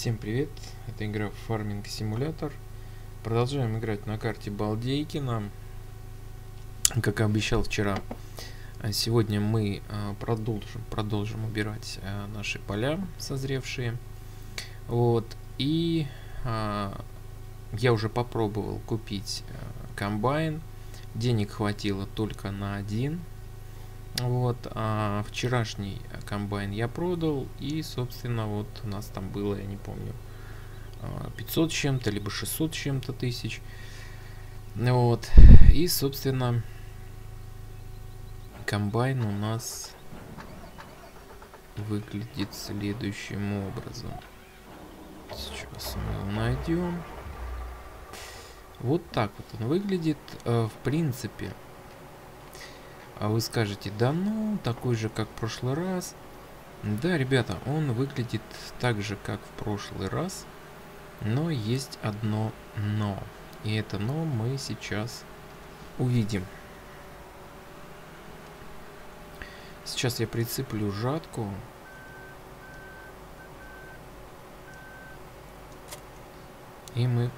Всем привет, это игра Farming Simulator. Продолжаем играть на карте Балдейкина, как и обещал вчера. Сегодня мы продолжим убирать наши поля созревшие. Вот, и я уже попробовал купить комбайн. Денег хватило только на один. Вот, а вчерашний комбайн я продал, и, собственно, вот у нас там было, я не помню, 500 чем-то, либо 600 чем-то тысяч. Вот, и, собственно, комбайн у нас выглядит следующим образом. Сейчас мы его найдем. Вот так вот он выглядит, в принципе. А вы скажете, да ну, такой же, как в прошлый раз. Да, ребята, он выглядит так же, как в прошлый раз. Но есть одно но. И это но мы сейчас увидим. Сейчас я прицеплю жатку. И мы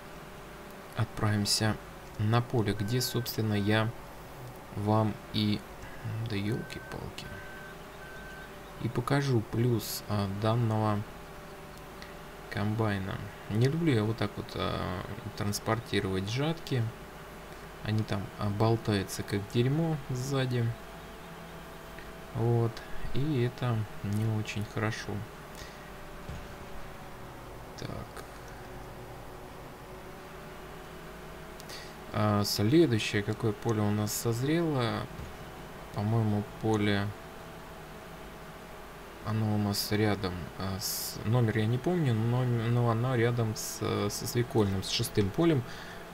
отправимся на поле, где, собственно, я вам и... Да елки-палки. И покажу плюс данного комбайна. Не люблю я вот так вот транспортировать жатки. Они там болтаются как дерьмо сзади. Вот. И это не очень хорошо. Так. Следующее, какое поле у нас созрело. По-моему, поле... Оно у нас рядом с... Номер я не помню, но оно рядом со свекольным, с шестым полем.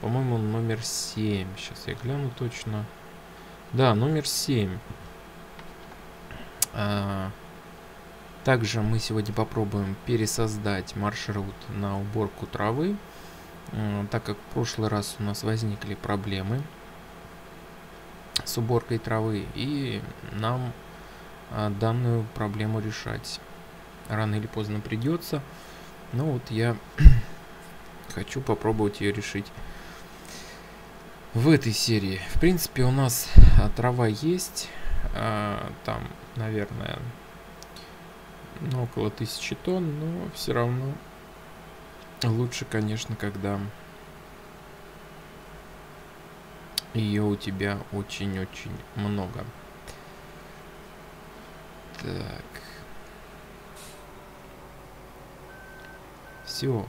По-моему, номер 7. Сейчас я гляну точно. Да, номер 7. Также мы сегодня попробуем пересоздать маршрут на уборку травы, так как в прошлый раз у нас возникли проблемы с уборкой травы, и нам данную проблему решать рано или поздно придется. Но вот я хочу попробовать ее решить в этой серии. В принципе, у нас трава есть, там, наверное, около 1000 тонн, но все равно... Лучше, конечно, когда ее у тебя очень-очень много. Так. Все.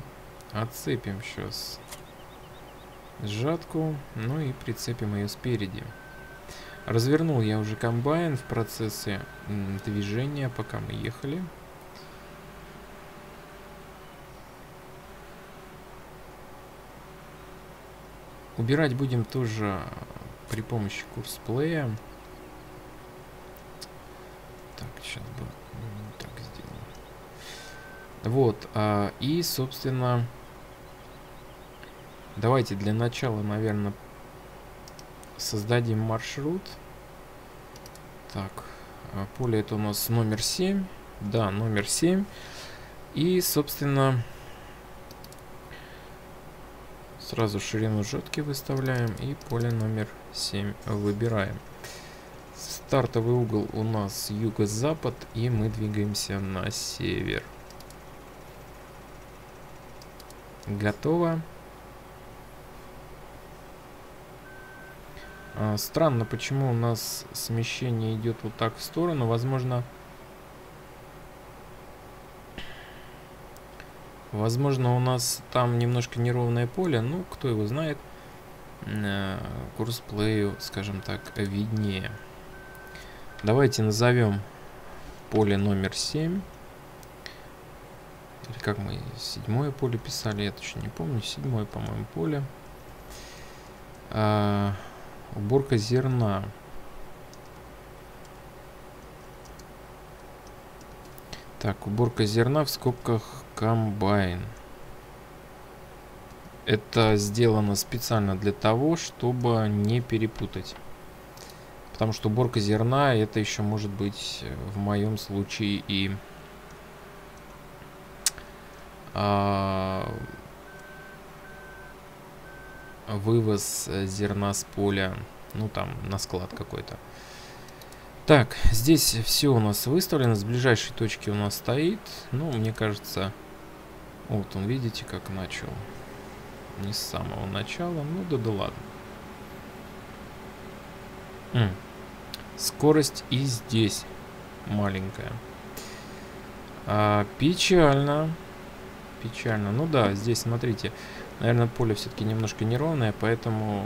Отцепим сейчас жатку, ну и прицепим ее спереди. Развернул я уже комбайн в процессе движения, пока мы ехали. Убирать будем тоже при помощи курсплея. Так, сейчас бы так сделаем. Вот, и, собственно, давайте для начала, наверное, создадим маршрут. Так, поле это у нас номер 7. Да, номер 7. И, собственно... Сразу ширину жатки выставляем и поле номер 7 выбираем. Стартовый угол у нас юго-запад, и мы двигаемся на север. Готово. Странно, почему у нас смещение идет вот так в сторону. Возможно, у нас там немножко неровное поле, ну, кто его знает, курсплею, скажем так, виднее. Давайте назовем поле номер 7. Или как мы седьмое поле писали, я точно не помню, седьмое, по-моему, поле. Уборка зерна. Так, уборка зерна в скобках комбайн. Это сделано специально для того, чтобы не перепутать. Потому что уборка зерна, это еще может быть в моем случае и вывоз зерна с поля, ну там на склад какой-то. Так, здесь все у нас выставлено, с ближайшей точки у нас стоит, ну мне кажется, вот он, видите, как начал, не с самого начала, ну да ладно. Скорость и здесь маленькая. Печально. Печально. Ну да, здесь, смотрите, наверное, поле все-таки немножко неровное, поэтому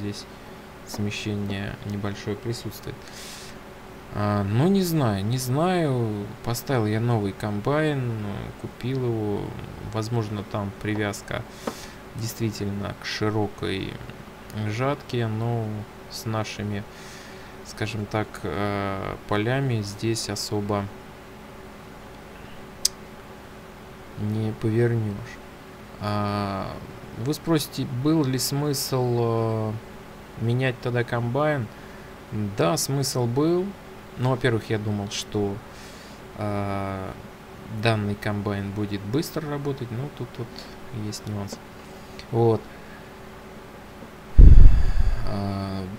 здесь смещение небольшое присутствует. Ну, не знаю, не знаю. Поставил я новый комбайн, купил его. Возможно, там привязка действительно к широкой жатке, но с нашими, скажем так, полями здесь особо не повернешь. Вы спросите, был ли смысл менять тогда комбайн? Да, смысл был. Но, во-первых, я думал, что данный комбайн будет быстро работать, но тут вот есть нюанс. Вот.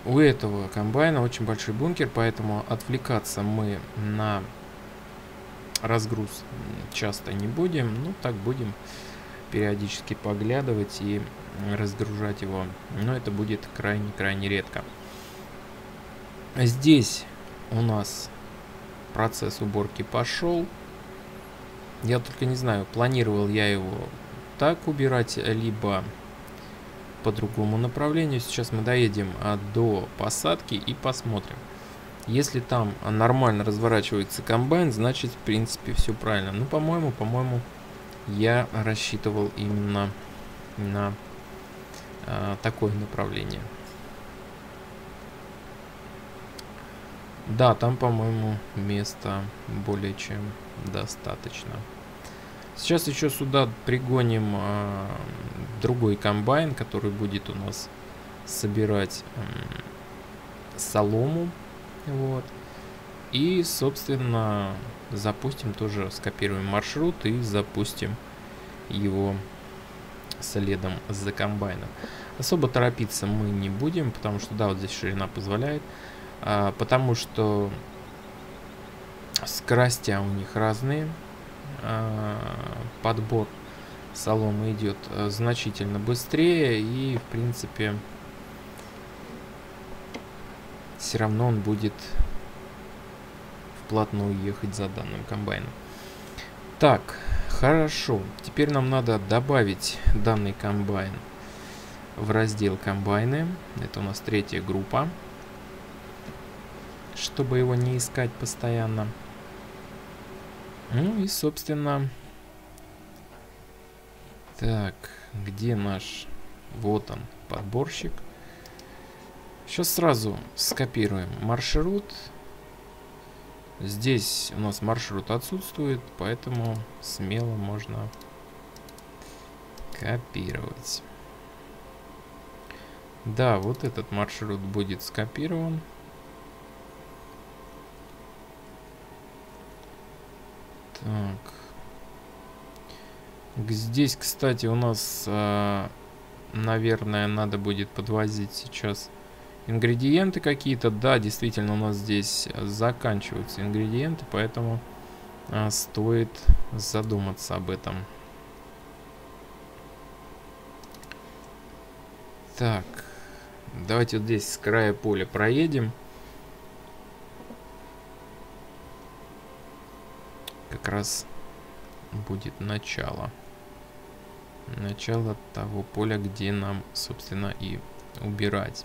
У этого комбайна очень большой бункер, поэтому отвлекаться мы на разгруз часто не будем. Ну, так будем периодически поглядывать и разгружать его. Но это будет крайне-крайне редко. Здесь у нас процесс уборки пошел. Я только не знаю, планировал я его так убирать, либо по другому направлению. Сейчас мы доедем до посадки и посмотрим. Если там нормально разворачивается комбайн, значит, в принципе, все правильно. Ну, по-моему, я рассчитывал именно на такое направление. Да, там, по-моему, места более чем достаточно. Сейчас еще сюда пригоним другой комбайн, который будет у нас собирать солому. Вот. И, собственно, запустим тоже, скопируем маршрут и запустим его следом за комбайном. Особо торопиться мы не будем, потому что, да, вот здесь ширина позволяет. Потому что скорости у них разные. Подбор соломы идет значительно быстрее, и, в принципе, все равно он будет вплотную ехать за данным комбайном. Так, хорошо. Теперь нам надо добавить данный комбайн в раздел комбайны. Это у нас третья группа, чтобы его не искать постоянно. Ну и, собственно, так, где наш, вот он, подборщик. Сейчас сразу скопируем маршрут. Здесь у нас маршрут отсутствует, поэтому смело можно копировать. Да, вот этот маршрут будет скопирован. Так. Здесь, кстати, у нас, наверное, надо будет подвозить сейчас ингредиенты какие-то. Да, действительно, у нас здесь заканчиваются ингредиенты, поэтому стоит задуматься об этом. Так, давайте вот здесь с края поля проедем. Как раз будет начало того поля, где нам, собственно, и убирать.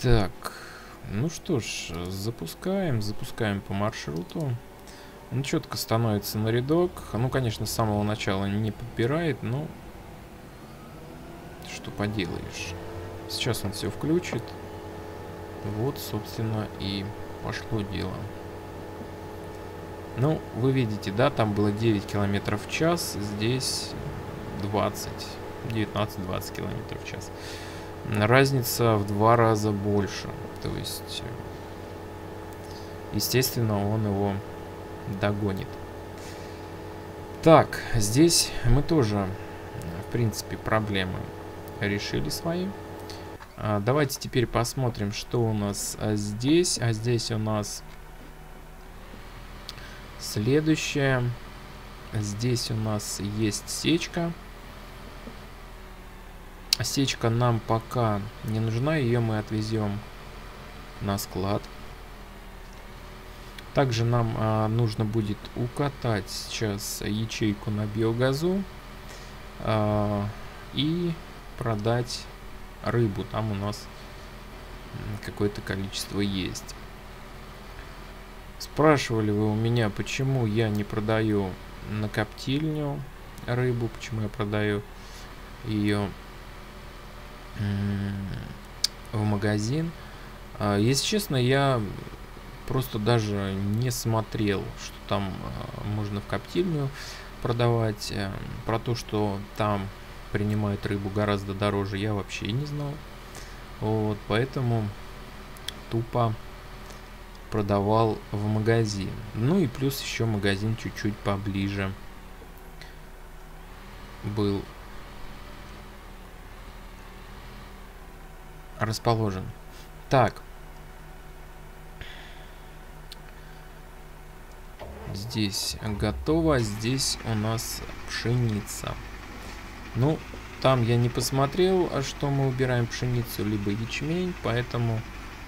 Так, ну что ж, запускаем по маршруту. Он четко становится на рядок. Ну, конечно, с самого начала не подпирает, но что поделаешь. Сейчас он все включит. Вот, собственно, и пошло дело. Ну, вы видите, да, там было 9 километров в час, здесь 19-20 километров в час. разница в 2 раза больше. То есть, естественно, он его догонит. Так, здесь мы тоже, в принципе, проблемы решили свои. Давайте теперь посмотрим, что у нас здесь. А здесь у нас следующее. Здесь у нас есть сечка. Сечка нам пока не нужна. Ее мы отвезем на склад. Также нам нужно будет укатать сейчас ячейку на биогазу и продать рыбу. Там у нас какое-то количество есть. Спрашивали вы у меня, почему я не продаю на коптильню рыбу, почему я продаю ее в магазин. Если честно, я просто даже не смотрел, что там можно в коптильню продавать. Про то, что там принимают рыбу гораздо дороже, я вообще не знал. Вот, поэтому тупо продавал в магазин. Ну и плюс еще магазин чуть-чуть поближе был расположен. Так. Здесь готово. Здесь у нас пшеница. Ну, там я не посмотрел, что мы убираем пшеницу, либо ячмень, поэтому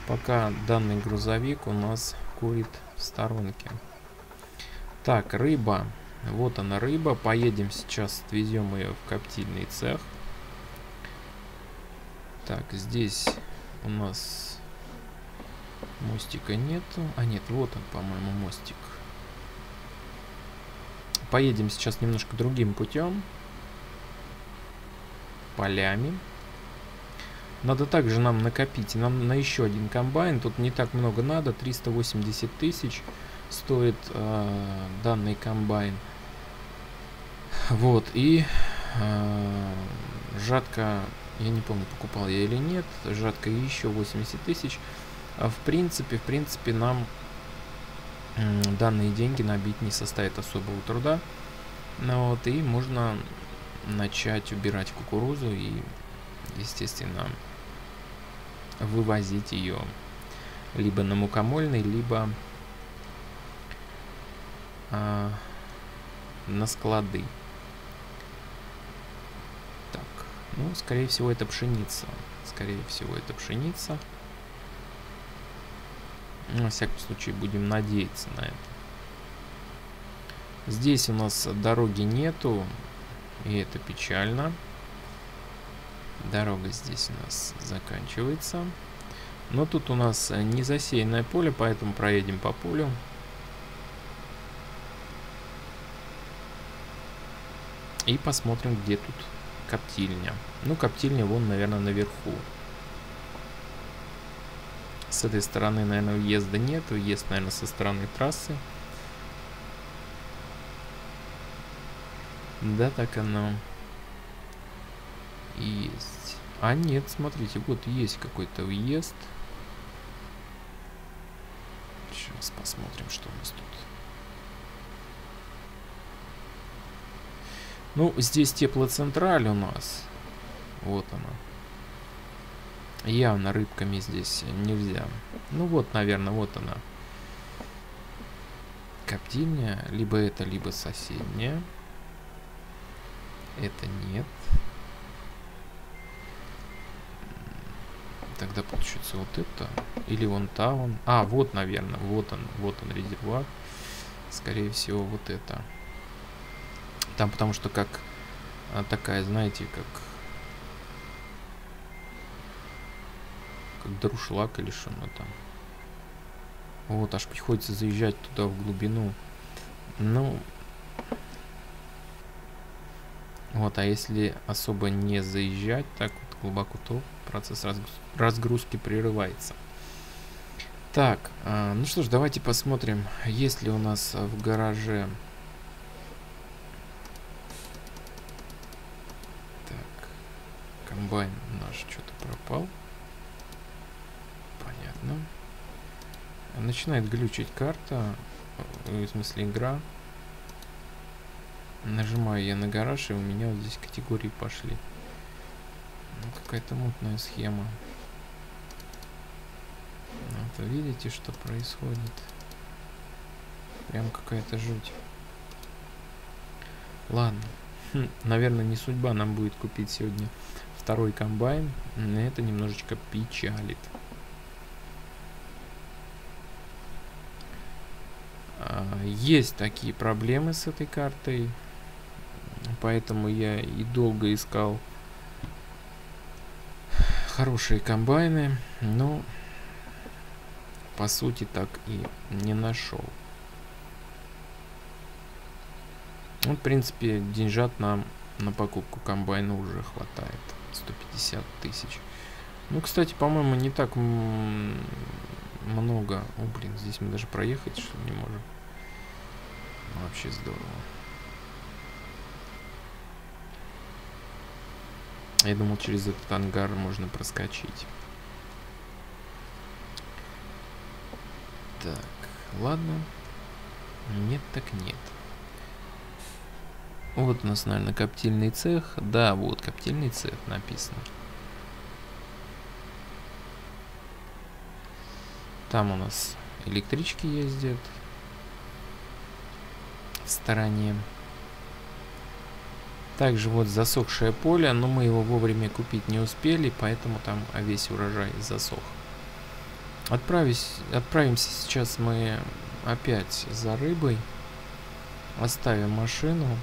пока данный грузовик у нас курит в сторонке. Так, рыба. Вот она, рыба. Поедем сейчас, отвезем ее в коптильный цех. Так, здесь у нас мостика нету. А нет, вот он, по-моему, мостик. Поедем сейчас немножко другим путем. Полями. Надо также нам накопить. Нам на еще один комбайн. Тут не так много надо. 380 тысяч стоит данный комбайн. Вот. И жатка, я не помню, покупал я или нет. Жатка еще 80 тысяч. В принципе, нам данные деньги набить не составит особого труда. Ну, вот, и можно начать убирать кукурузу и, естественно, вывозить ее либо на мукомольный, либо на склады. Так, ну, скорее всего, это пшеница. Во всяком случае, будем надеяться на это. Здесь у нас дороги нету, и это печально. Дорога здесь у нас заканчивается. Но тут у нас не засеянное поле, поэтому проедем по полю. И посмотрим, где тут коптильня. Ну, коптильня вон, наверное, наверху. С этой стороны, наверное, въезда нет. Въезд, наверное, со стороны трассы. Да, так оно и есть. А нет, смотрите, вот есть какой-то въезд. Сейчас посмотрим, что у нас тут. Ну, здесь теплоцентраль у нас. Вот она. Явно рыбками здесь нельзя. Ну вот, наверное, вот она. Коптильня. Либо это, либо соседняя. Это нет. Тогда получится вот это. Или вон та, вон. А, вот, наверное, вот он резервуар. Скорее всего, вот это. Там потому что как такая, знаете, как друшлак или что-то там. Вот, аж приходится заезжать туда в глубину. Ну, вот, а если особо не заезжать так вот глубоко, то процесс разгрузки прерывается. Так, ну что ж, давайте посмотрим, есть ли у нас в гараже. Так, комбайн наш что-то Пропал. Понятно. Начинает глючить карта. В смысле игра. Нажимаю я на гараж, и у меня вот здесь категории пошли. Ну, какая-то мутная схема. Вот видите, что происходит? Прям какая-то жуть. Ладно. Наверное, не судьба нам будет купить сегодня второй комбайн. Это немножечко печалит. Есть такие проблемы с этой картой. Поэтому я и долго искал хорошие комбайны, но по сути так и не нашел. Ну, в принципе, деньжат нам на покупку комбайна уже хватает. 150 тысяч. Ну, кстати, по-моему, не так много. О, блин, здесь мы даже проехать что ли не можем. Вообще здорово. Я думал, через этот ангар можно проскочить. Так, ладно. Нет, так нет. Вот у нас, наверное, коптильный цех. Да, вот коптильный цех написано. Там у нас электрички ездят в стороне. Также вот засохшее поле, но мы его вовремя купить не успели, поэтому там весь урожай засох. Отправимся сейчас мы опять за рыбой. Оставим машину.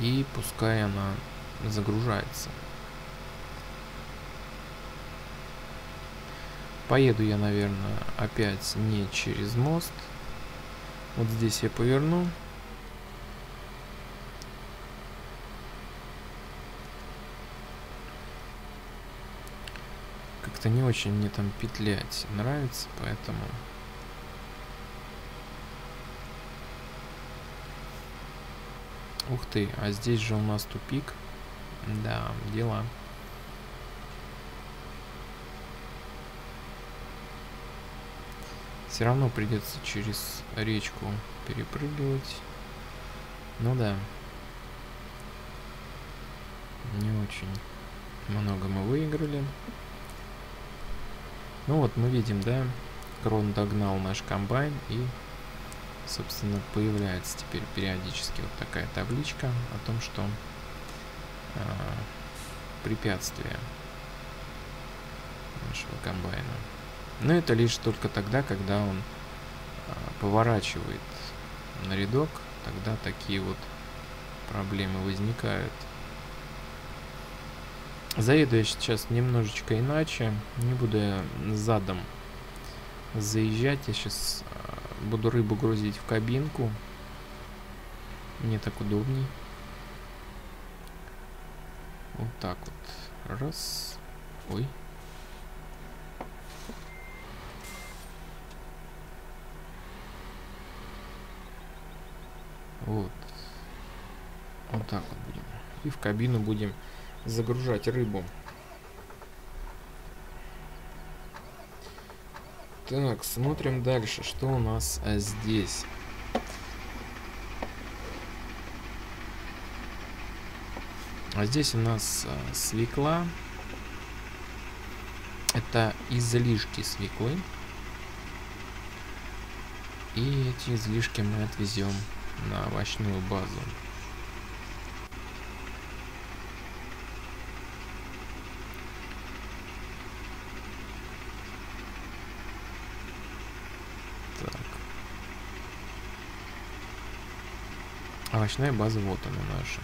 И пускай она загружается. Поеду я, наверное, опять не через мост. Вот здесь я поверну. Как-то не очень мне там петлять нравится, поэтому... Ух ты, а здесь же у нас тупик. Да, дела. Все равно придется через речку перепрыгивать. Ну да. Не очень много мы выиграли. Ну вот, мы видим, да, Крон догнал наш комбайн и... Собственно, появляется теперь периодически вот такая табличка о том, что препятствие нашего комбайна. Но это лишь только тогда, когда он поворачивает на рядок, тогда такие вот проблемы возникают. Заеду я сейчас немножечко иначе, не буду я задом заезжать, я сейчас... Буду рыбу грузить в кабинку. Мне так удобней. Вот так вот. Раз. Ой. Вот. Вот так вот будем. И в кабину будем загружать рыбу. Так, смотрим дальше, что у нас здесь. А здесь у нас свекла. Это излишки свеклы. И эти излишки мы отвезем на овощную базу. Овощная база, вот она наша.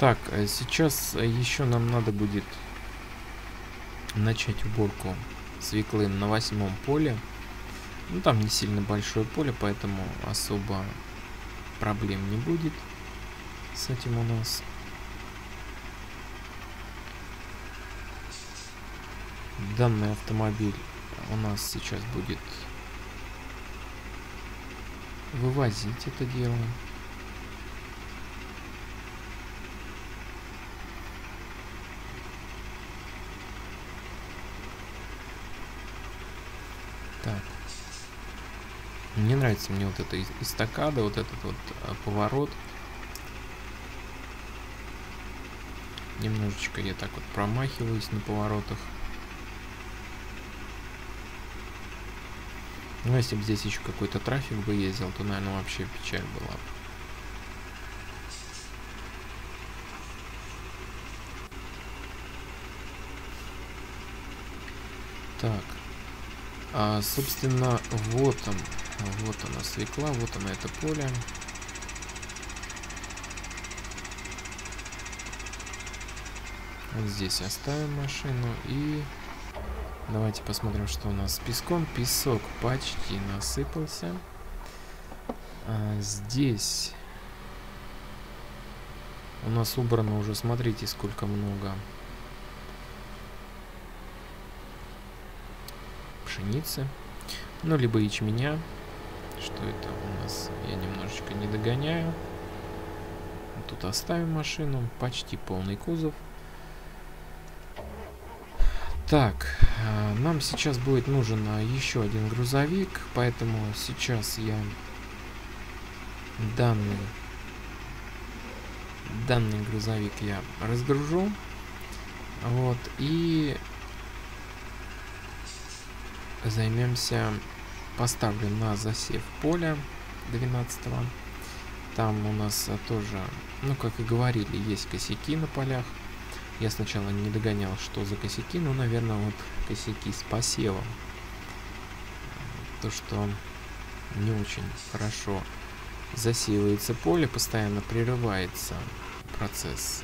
Так, сейчас еще нам надо будет начать уборку свеклы на 8-м поле. Ну, там не сильно большое поле, поэтому особо проблем не будет с этим у нас. Данный автомобиль у нас сейчас будет... вывозить это дело. Так. Мне нравится вот эта эстакада, вот этот вот поворот. Немножечко я так вот промахиваюсь на поворотах. Ну, если бы здесь еще какой-то трафик бы ездил, то, наверное, вообще печаль была бы. Так. А, собственно, вот она свекла, вот она это поле. Вот здесь оставим машину и давайте посмотрим, что у нас с песком. Песок почти насыпался. А здесь у нас убрано уже, смотрите, сколько много. Пшеницы, ну либо ячменя. Что это у нас? Я немножечко не догоняю. Тут оставим машину, почти полный кузов. Так, нам сейчас будет нужен еще один грузовик, поэтому сейчас я данный грузовик я разгружу. Вот, и займемся, поставлю на засев поля 12-го. Там у нас тоже, ну как и говорили, есть косяки на полях. Я сначала не догонял, что за косяки, но, наверное, вот косяки с посевом. То, что не очень хорошо засеивается поле, постоянно прерывается процесс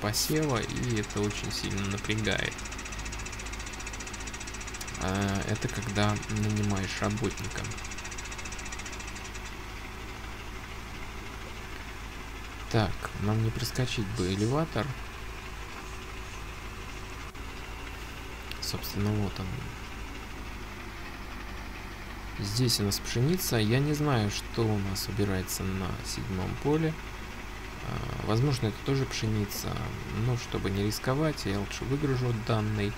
посева, и это очень сильно напрягает. Это когда нанимаешь работника. Так, нам не проскочить бы элеватор. Собственно, вот он. Здесь у нас пшеница. Я не знаю, что у нас убирается на 7-м поле. Возможно, это тоже пшеница. Но чтобы не рисковать, я лучше выгружу данный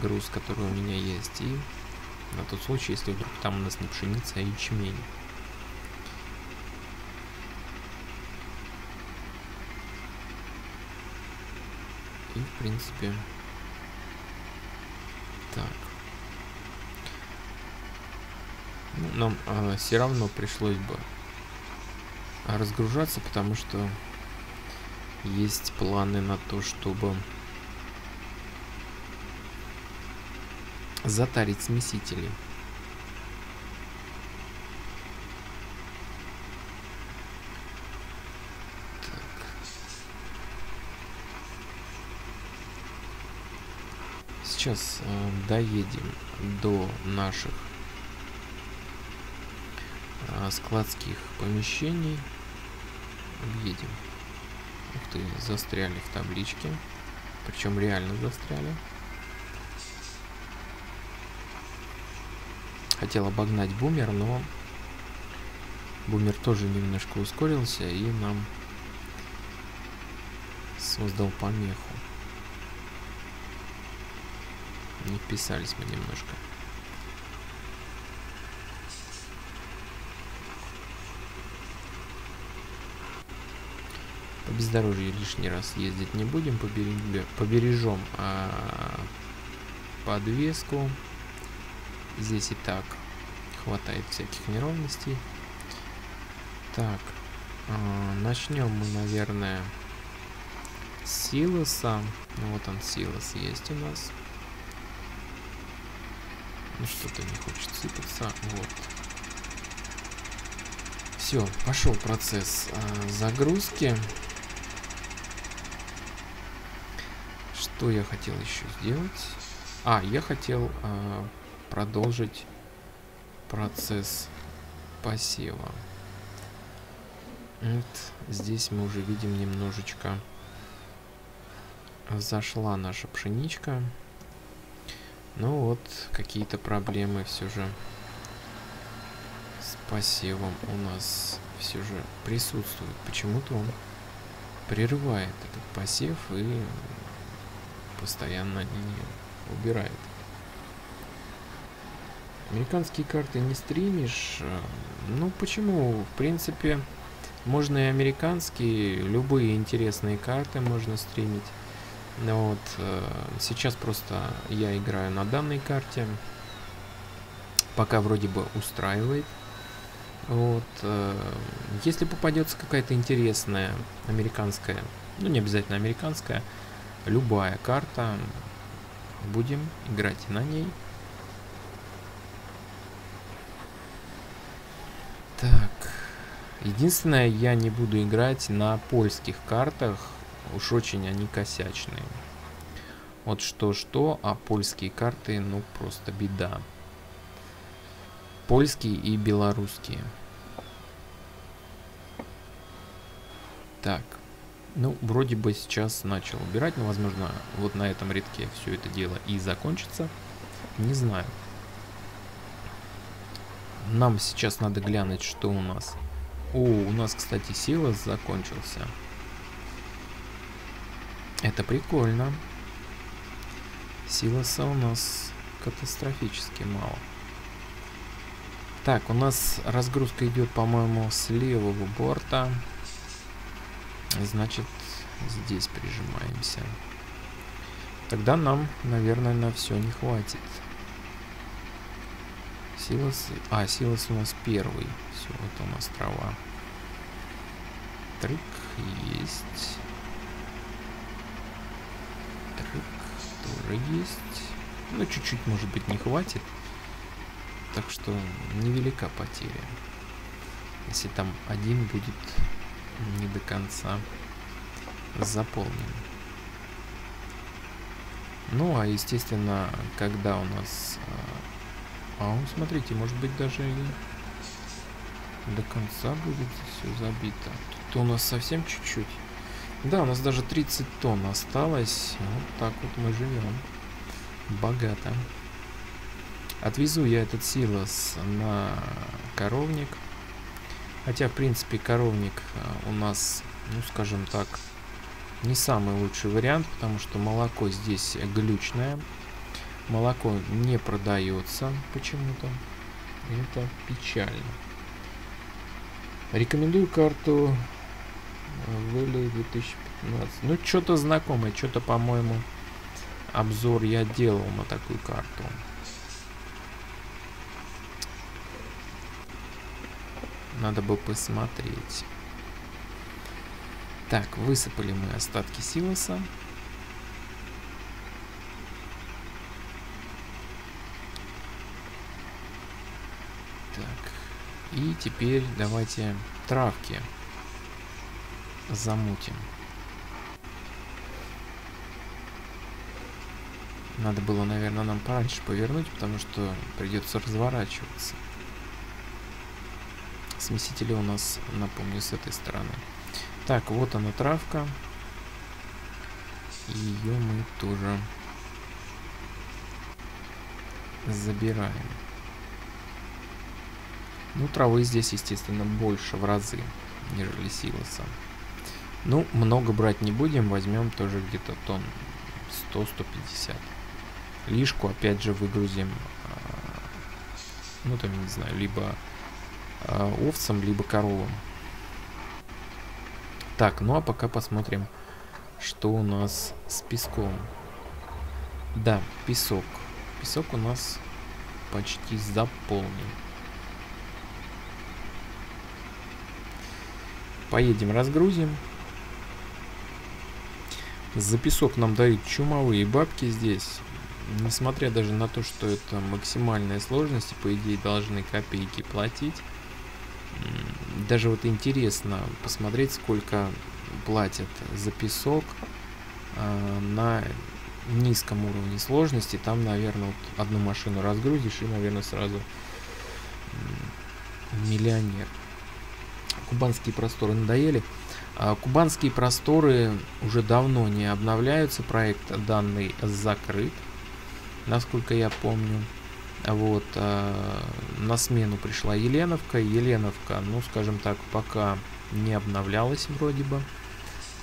груз, который у меня есть. И на тот случай, если вдруг там у нас не пшеница, а ячмень. И, в принципе... Так. Ну, нам все равно пришлось бы разгружаться, потому что есть планы на то, чтобы затарить смесители. Сейчас доедем до наших складских помещений. Объедем. Ух ты, застряли в табличке. Причем реально застряли. Хотел обогнать бумер, но бумер тоже немножко ускорился и нам создал помеху. Не вписались мы немножко. По бездорожью лишний раз ездить не будем. Побережем подвеску. Здесь и так хватает всяких неровностей. Так. Начнем мы, наверное, с силоса. Вот он, силос есть у нас. Что-то не хочет сыпаться. Вот. Все, пошел процесс загрузки. Что я хотел еще сделать? А, я хотел продолжить процесс посева. Вот здесь мы уже видим немножечко зашла наша пшеничка. Ну вот, какие-то проблемы все же с посевом у нас все же присутствуют. Почему-то он прерывает этот посев и постоянно не убирает. Американские карты не стримишь? Ну почему? В принципе, можно и американские, любые интересные карты можно стримить. Вот, сейчас просто я играю на данной карте. Пока вроде бы устраивает. Вот, если попадется какая-то интересная американская, ну не обязательно американская, любая карта, будем играть на ней. Так, единственное, я не буду играть на польских картах, уж очень они косячные. Вот что-что, а польские карты, ну просто беда. Польские и белорусские. Так, ну вроде бы сейчас начал убирать, но возможно вот на этом рядке все это дело и закончится, не знаю. Нам сейчас надо глянуть, что у нас. О, у нас, кстати, силос закончился. Это прикольно. Силоса у нас катастрофически мало. Так, у нас разгрузка идет, по-моему, с левого борта. Значит, здесь прижимаемся. Тогда нам, наверное, на все не хватит. Силос... А, силос у нас первый. Все, это у нас трава. Трык есть. Трык тоже есть. Ну, чуть-чуть, может быть, не хватит. Так что невелика потеря, если там один будет не до конца заполнен. Ну, а естественно, когда у нас... А, смотрите, может быть, даже и до конца будет все забито. Тут у нас совсем чуть-чуть. Да, у нас даже 30 тонн осталось. Вот так вот мы живем. Богато. Отвезу я этот силос на коровник. Хотя, в принципе, коровник у нас, ну, скажем так, не самый лучший вариант, потому что молоко здесь глючное. Молоко не продается почему-то. Это печально. Рекомендую карту Вылез 2015. Ну, что-то знакомое, что-то, по-моему, обзор я делал на такую карту. Надо бы посмотреть. Так, высыпали мы остатки силоса. Так, и теперь давайте травки замутим. Надо было, наверное, нам пораньше повернуть, потому что придется разворачиваться. Смесители у нас, напомню, с этой стороны. Так, вот она травка. Ее мы тоже забираем. Ну, травы здесь, естественно, больше в разы, нежели силоса. Ну, много брать не будем, возьмем тоже где-то тонн 100-150. Лишку опять же выгрузим, ну, там, не знаю, либо овцам, либо коровам. Так, ну а пока посмотрим, что у нас с песком. Да, песок. Песок у нас почти заполнен. Поедем, разгрузим. За песок нам дают чумовые бабки здесь. Несмотря даже на то, что это максимальная сложность, и по идее должны копейки платить. Даже вот интересно посмотреть, сколько платят за песок на низком уровне сложности. Там, наверное, вот одну машину разгрузишь и, наверное, сразу миллионер. Кубанские просторы надоели. Кубанские просторы уже давно не обновляются. Проект данный закрыт, насколько я помню. Вот, на смену пришла Еленовка. Еленовка, ну, скажем так, пока не обновлялась вроде бы.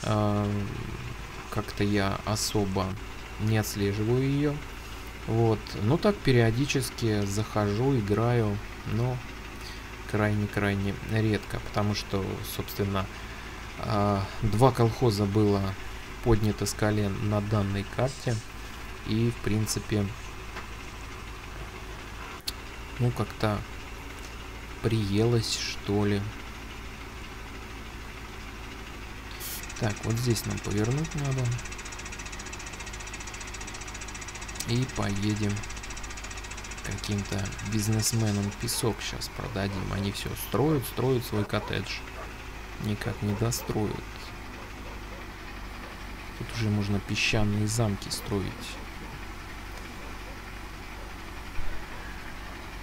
Как-то я особо не отслеживаю ее. Вот, ну так периодически захожу, играю, но крайне-крайне редко, потому что, собственно, два колхоза было поднято с колен на данной карте, и, в принципе, ну как-то приелось, что ли. Так, вот здесь нам повернуть надо. И поедем каким-то бизнесменам песок сейчас продадим. Они все строят свой коттедж. Никак не достроят. Тут уже можно песчаные замки строить.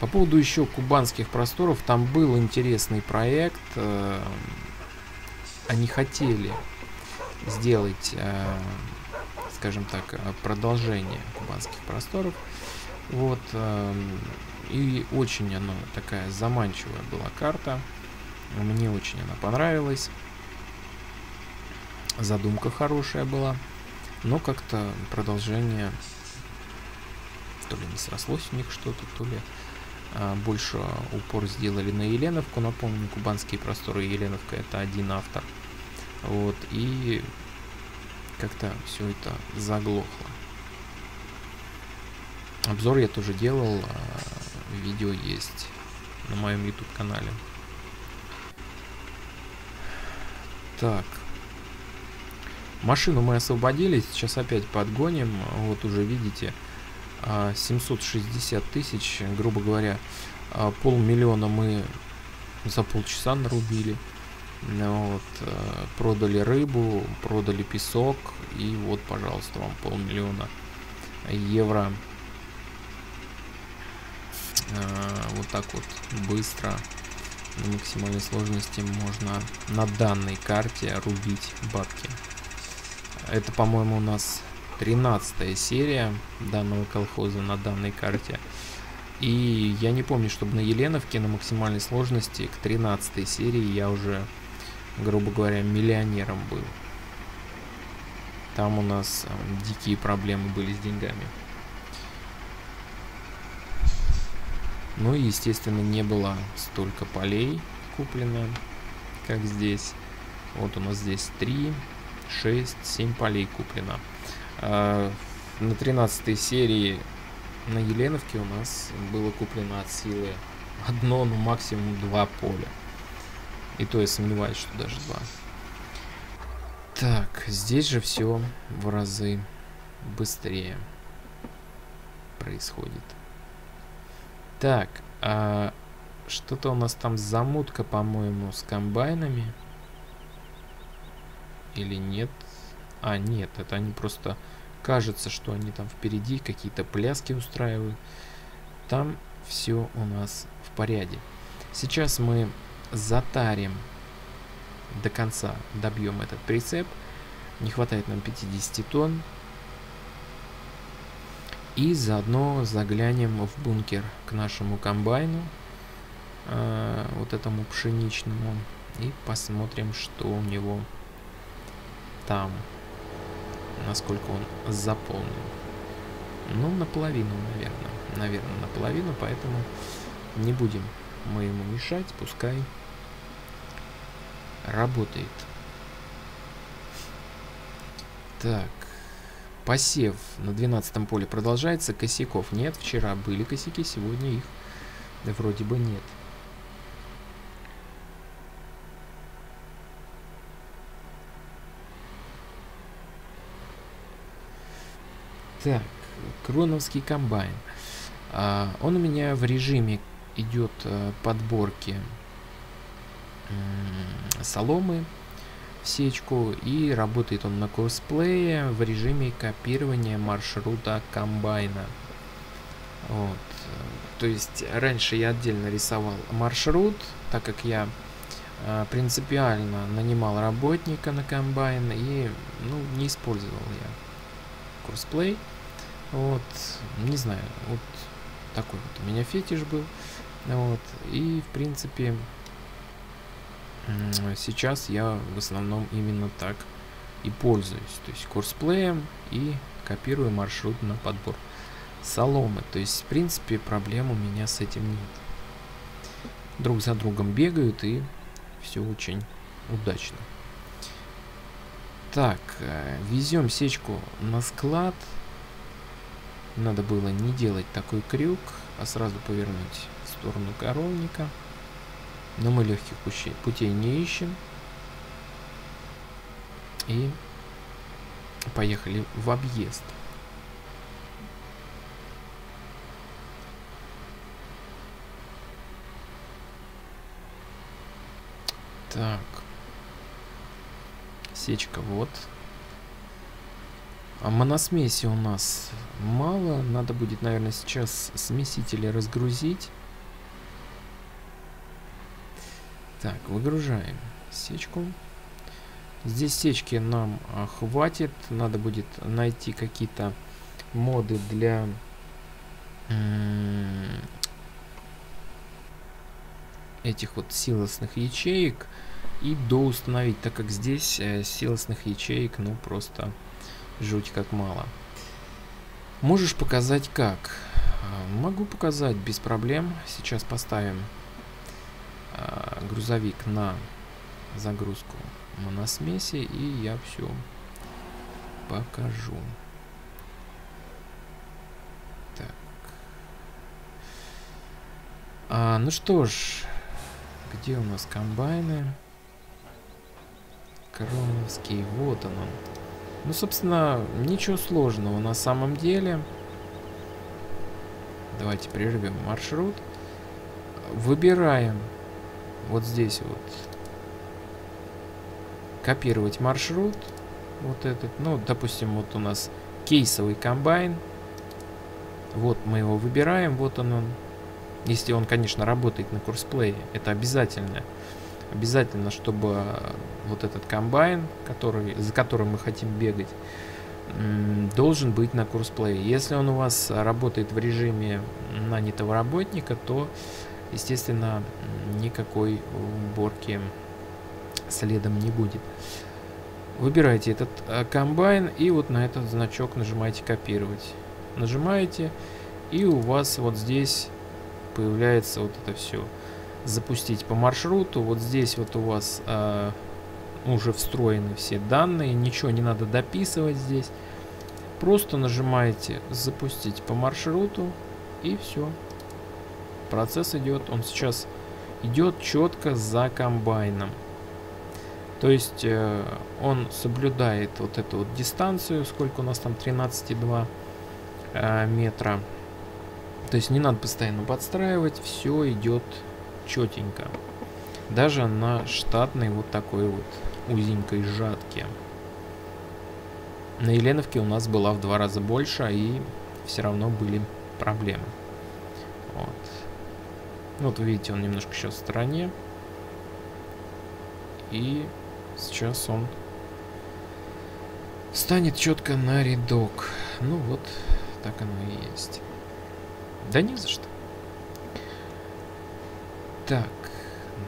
По поводу еще Кубанских просторов. Там был интересный проект. Они хотели сделать... скажем так, продолжение Кубанских просторов. Вот. И очень она такая заманчивая была карта. Мне очень она понравилась. Задумка хорошая была. Но как-то продолжение то ли не срослось у них что-то, то ли больше упор сделали на Еленовку. Напомню, Кубанские просторы и Еленовка — это один автор. Вот. И как-то все это заглохло. Обзор я тоже делал. Видео есть на моем YouTube канале. Так. Машину мы освободили. Сейчас опять подгоним. Вот уже видите. 760 тысяч. Грубо говоря, 500 000 мы за полчаса нарубили. Вот, продали рыбу, продали песок, и вот, пожалуйста, вам 500 000 евро. Вот так вот быстро, на максимальной сложности можно на данной карте рубить бабки. Это, по-моему, у нас 13-я серия данного колхоза на данной карте. И я не помню, чтобы на Еленовке на максимальной сложности к 13-й серии я уже... грубо говоря, миллионером был. Там у нас дикие проблемы были с деньгами. Ну и, естественно, не было столько полей куплено, как здесь. Вот у нас здесь 3, 6, 7 полей куплено. На 13 серии на Еленовке у нас было куплено от силы одно, ну максимум 2 поля. И то я сомневаюсь, что даже 2. Так, здесь же все в разы быстрее происходит. Так, что-то у нас там замутка, по-моему, с комбайнами. Или нет? А, нет, это они просто... Кажется, что они там впереди какие-то пляски устраивают. Там все у нас в порядке. Сейчас мы... затарим до конца, добьем этот прицеп. Не хватает нам 50 тонн. И заодно заглянем в бункер к нашему комбайну, вот этому пшеничному, и посмотрим, что у него там, насколько он заполнен. Ну, наполовину, наверное, наполовину, поэтому не будем мы ему мешать, пускай работает. Так, посев на 12 поле продолжается, косяков нет. Вчера были косяки, сегодня их вроде бы нет. Так, кроновский комбайн. Он у меня в режиме идет подборки соломы в сечку, и работает он на курсплее в режиме копирования маршрута комбайна. Вот. То есть раньше я отдельно рисовал маршрут, так как я принципиально нанимал работника на комбайн, и ну, не использовал я курсплей. Вот. Не знаю, вот такой вот у меня фетиш был. Вот. И, в принципе, сейчас я в основном именно так и пользуюсь. То есть курсплеем и копирую маршрут на подбор соломы. То есть, в принципе, проблем у меня с этим нет. Друг за другом бегают, и все очень удачно. Так, везем сечку на склад. Надо было не делать такой крюк, а сразу повернуть в сторону коровника. Но мы легких путей не ищем. И поехали в объезд. Так. Сечка вот. А моносмеси у нас мало. Надо будет, наверное, сейчас смесители разгрузить. Так, выгружаем сечку. Здесь сечки нам хватит. Надо будет найти какие-то моды для этих вот силосных ячеек и доустановить, так как здесь силосных ячеек, ну, просто жуть как мало. Можешь показать как? Могу показать без проблем. Сейчас поставим грузовик на загрузку моносмеси, и я все покажу. Так. Ну что ж, где у нас комбайны? Кромовский, вот он. Ну, собственно, ничего сложного на самом деле. Давайте прервем маршрут. Выбираем вот здесь вот. Копировать маршрут. Вот этот. Ну, допустим, вот у нас кейсовый комбайн. Вот мы его выбираем. Вот он. Если он, конечно, работает на курсплее. Это обязательно. Обязательно, чтобы вот этот комбайн, за которым мы хотим бегать, должен быть на курсплее. Если он у вас работает в режиме нанятого работника, то, естественно, никакой уборки следом не будет. Выбираете этот комбайн и вот на этот значок нажимаете копировать. Нажимаете, и у вас вот здесь появляется вот это все. Запустить по маршруту. Вот здесь вот у вас уже встроены все данные. Ничего не надо дописывать здесь. Просто нажимаете запустить по маршруту, и все. Процесс идет. Он сейчас идет четко за комбайном. То есть он соблюдает вот эту вот дистанцию, сколько у нас там, 13,2 метра. То есть не надо постоянно подстраивать, все идет четенько. Даже на штатной вот такой вот узенькой жатке. На Еленовке у нас была в 2 раза больше, и все равно были проблемы. Вот. Вот видите, он немножко еще в стороне. И сейчас он станет четко на рядок. Ну вот, так оно и есть. Да не за что. Так,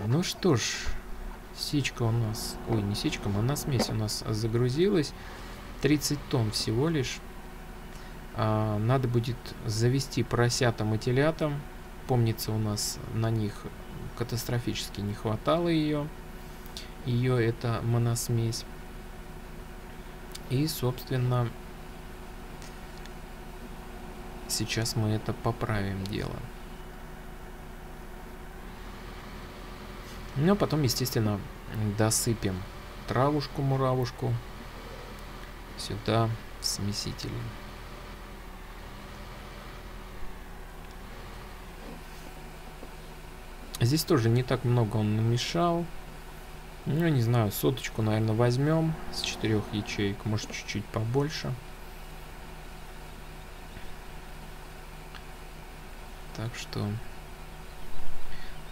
ну что ж, сечка у нас, ой, не сечка, моносмесь у нас загрузилась. 30 тонн всего лишь. Надо будет завести поросятам и телятам. Помнится, у нас на них катастрофически не хватало ее это моносмесь. И, собственно, сейчас мы это поправим дело. Ну, а потом, естественно, досыпем травушку, муравушку сюда в смеситель. Здесь тоже не так много он намешал. Ну, не знаю, соточку, наверное, возьмем с 4 ячеек, может, чуть-чуть побольше. Так что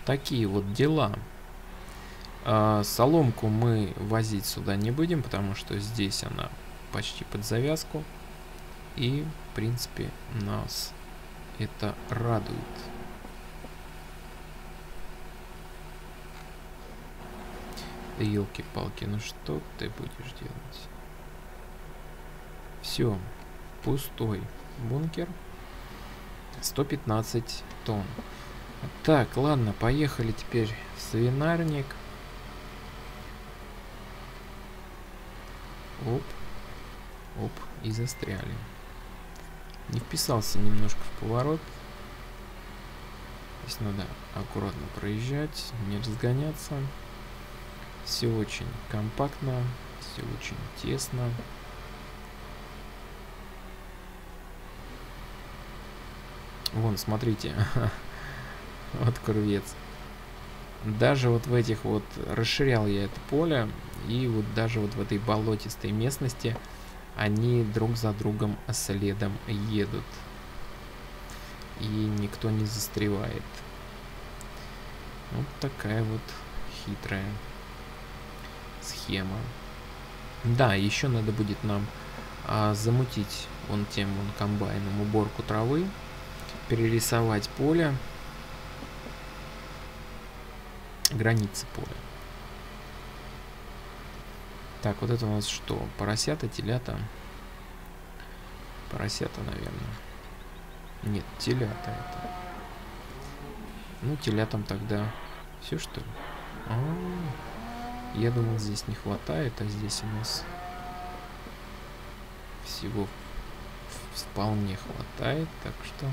такие вот дела. Соломку мы возить сюда не будем, потому что здесь она почти под завязку. И, в принципе, нас это радует. Ёлки-палки, ну что ты будешь делать? Все, пустой бункер. 115 тонн. Так, ладно, поехали теперь в свинарник. Оп. Оп, и застряли. Не вписался немножко в поворот. Здесь надо аккуратно проезжать, не разгоняться. Все очень компактно, все очень тесно. Вон, смотрите, вот курвец. Даже вот в этих вот, расширял я это поле, и вот даже вот в этой болотистой местности они друг за другом следом едут. И никто не застревает. Вот такая вот хитрая схема. Да, еще надо будет нам замутить тем комбайном уборку травы, перерисовать поле, границы поля. Так, вот это у нас что? Поросята, телята? Поросята, наверное. Нет, телята это. Ну, телятам тогда все, что ли? А-а-а. Я думал, здесь не хватает, а здесь у нас всего вполне хватает, так что...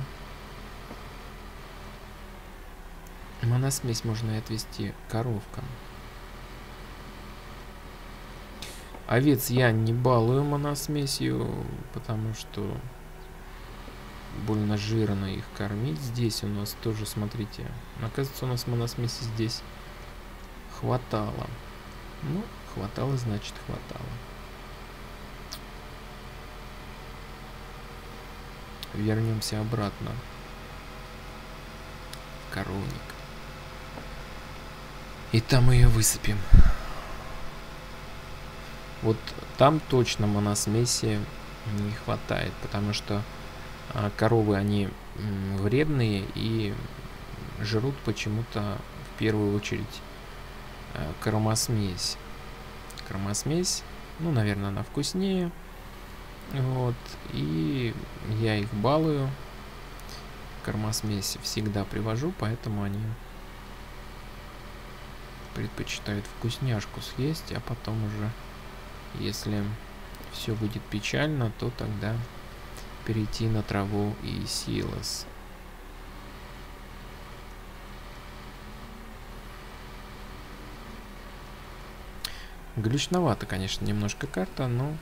Моносмесь можно и отвести коровкам. Овец я не балую моносмесью, потому что больно жирно их кормить. Здесь у нас тоже, смотрите, оказывается, у нас моносмеси здесь хватало. Ну, хватало, значит, хватало. Вернемся обратно в коровник. И там ее высыпем. Вот там точно моносмеси не хватает, потому что коровы, они вредные и жрут почему-то в первую очередь кормосмесь. Кормосмесь, ну, наверное, она вкуснее. Вот, и я их балую. Кормосмесь всегда привожу, поэтому они предпочитают вкусняшку съесть, а потом уже... Если все будет печально, то тогда перейти на траву и силос. Глючновато, конечно, немножко карта, но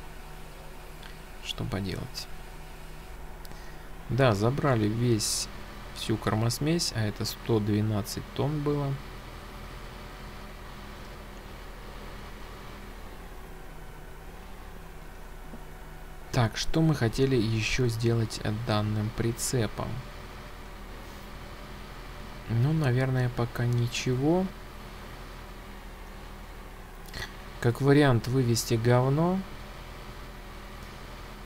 что поделать. Да, забрали всю кормосмесь, а это 112 тонн было. Так, что мы хотели еще сделать данным прицепом? Ну, наверное, пока ничего. Как вариант, вывести говно.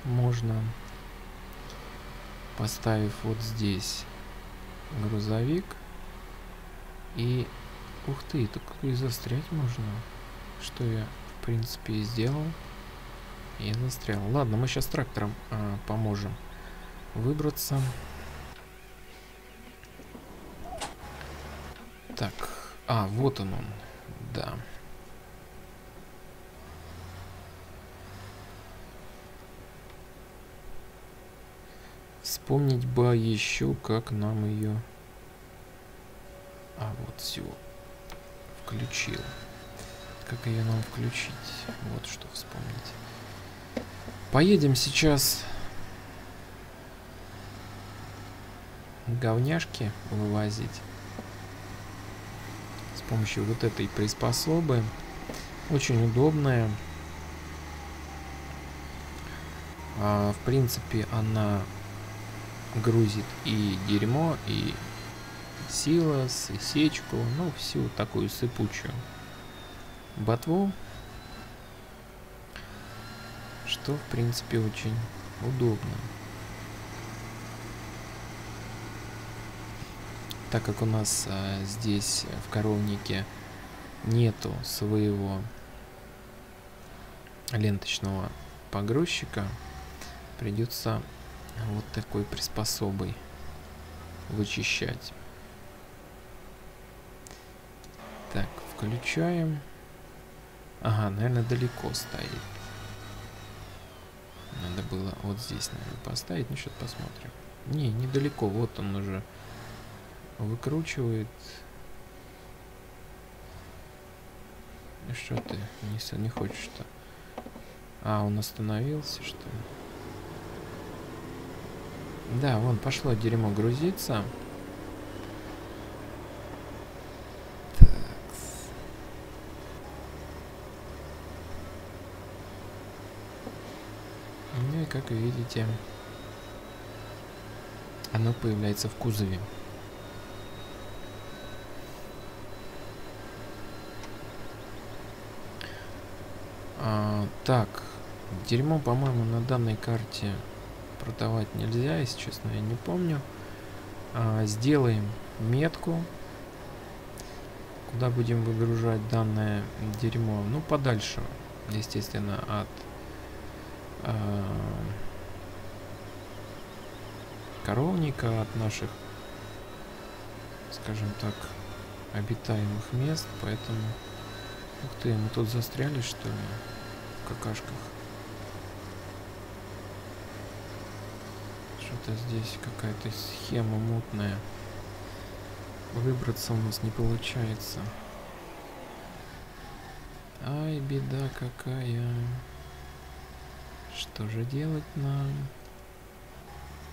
Можно, поставив вот здесь грузовик. И, ух ты, так и застрять можно. Что я, в принципе, и сделал. Я застрял. Ладно, мы сейчас трактором поможем выбраться. Так, вот он, да. Вспомнить бы еще, как нам ее... вот все. Включил. Как ее нам включить? Вот что вспомнить. Поедем сейчас говняшки вывозить с помощью вот этой приспособы. Очень удобная. В принципе, она грузит и дерьмо, и силос, и сечку, ну, всю такую сыпучую ботву. Что, в принципе, очень удобно. Так как у нас здесь в коровнике нету своего ленточного погрузчика, придется вот такой приспособой вычищать. Так, включаем. Ага, наверное, далеко стоит. Надо было вот здесь, наверное, поставить. Ну, сейчас посмотрим. Не, недалеко. Вот он уже выкручивает. Что ты? Не хочешь-то? А, он остановился, что ли? Да, вон, пошло дерьмо грузиться. Так. Ну и, как видите, оно появляется в кузове. Так, дерьмо, по-моему, на данной карте продавать нельзя, если честно, я не помню. Сделаем метку, куда будем выгружать данное дерьмо. Ну, подальше, естественно, от коровника, от наших, скажем так, обитаемых мест, поэтому... Ух ты, мы тут застряли, что ли, в какашках? Что-то здесь какая-то схема мутная. Выбраться у нас не получается. Ай, беда какая. Что же делать нам?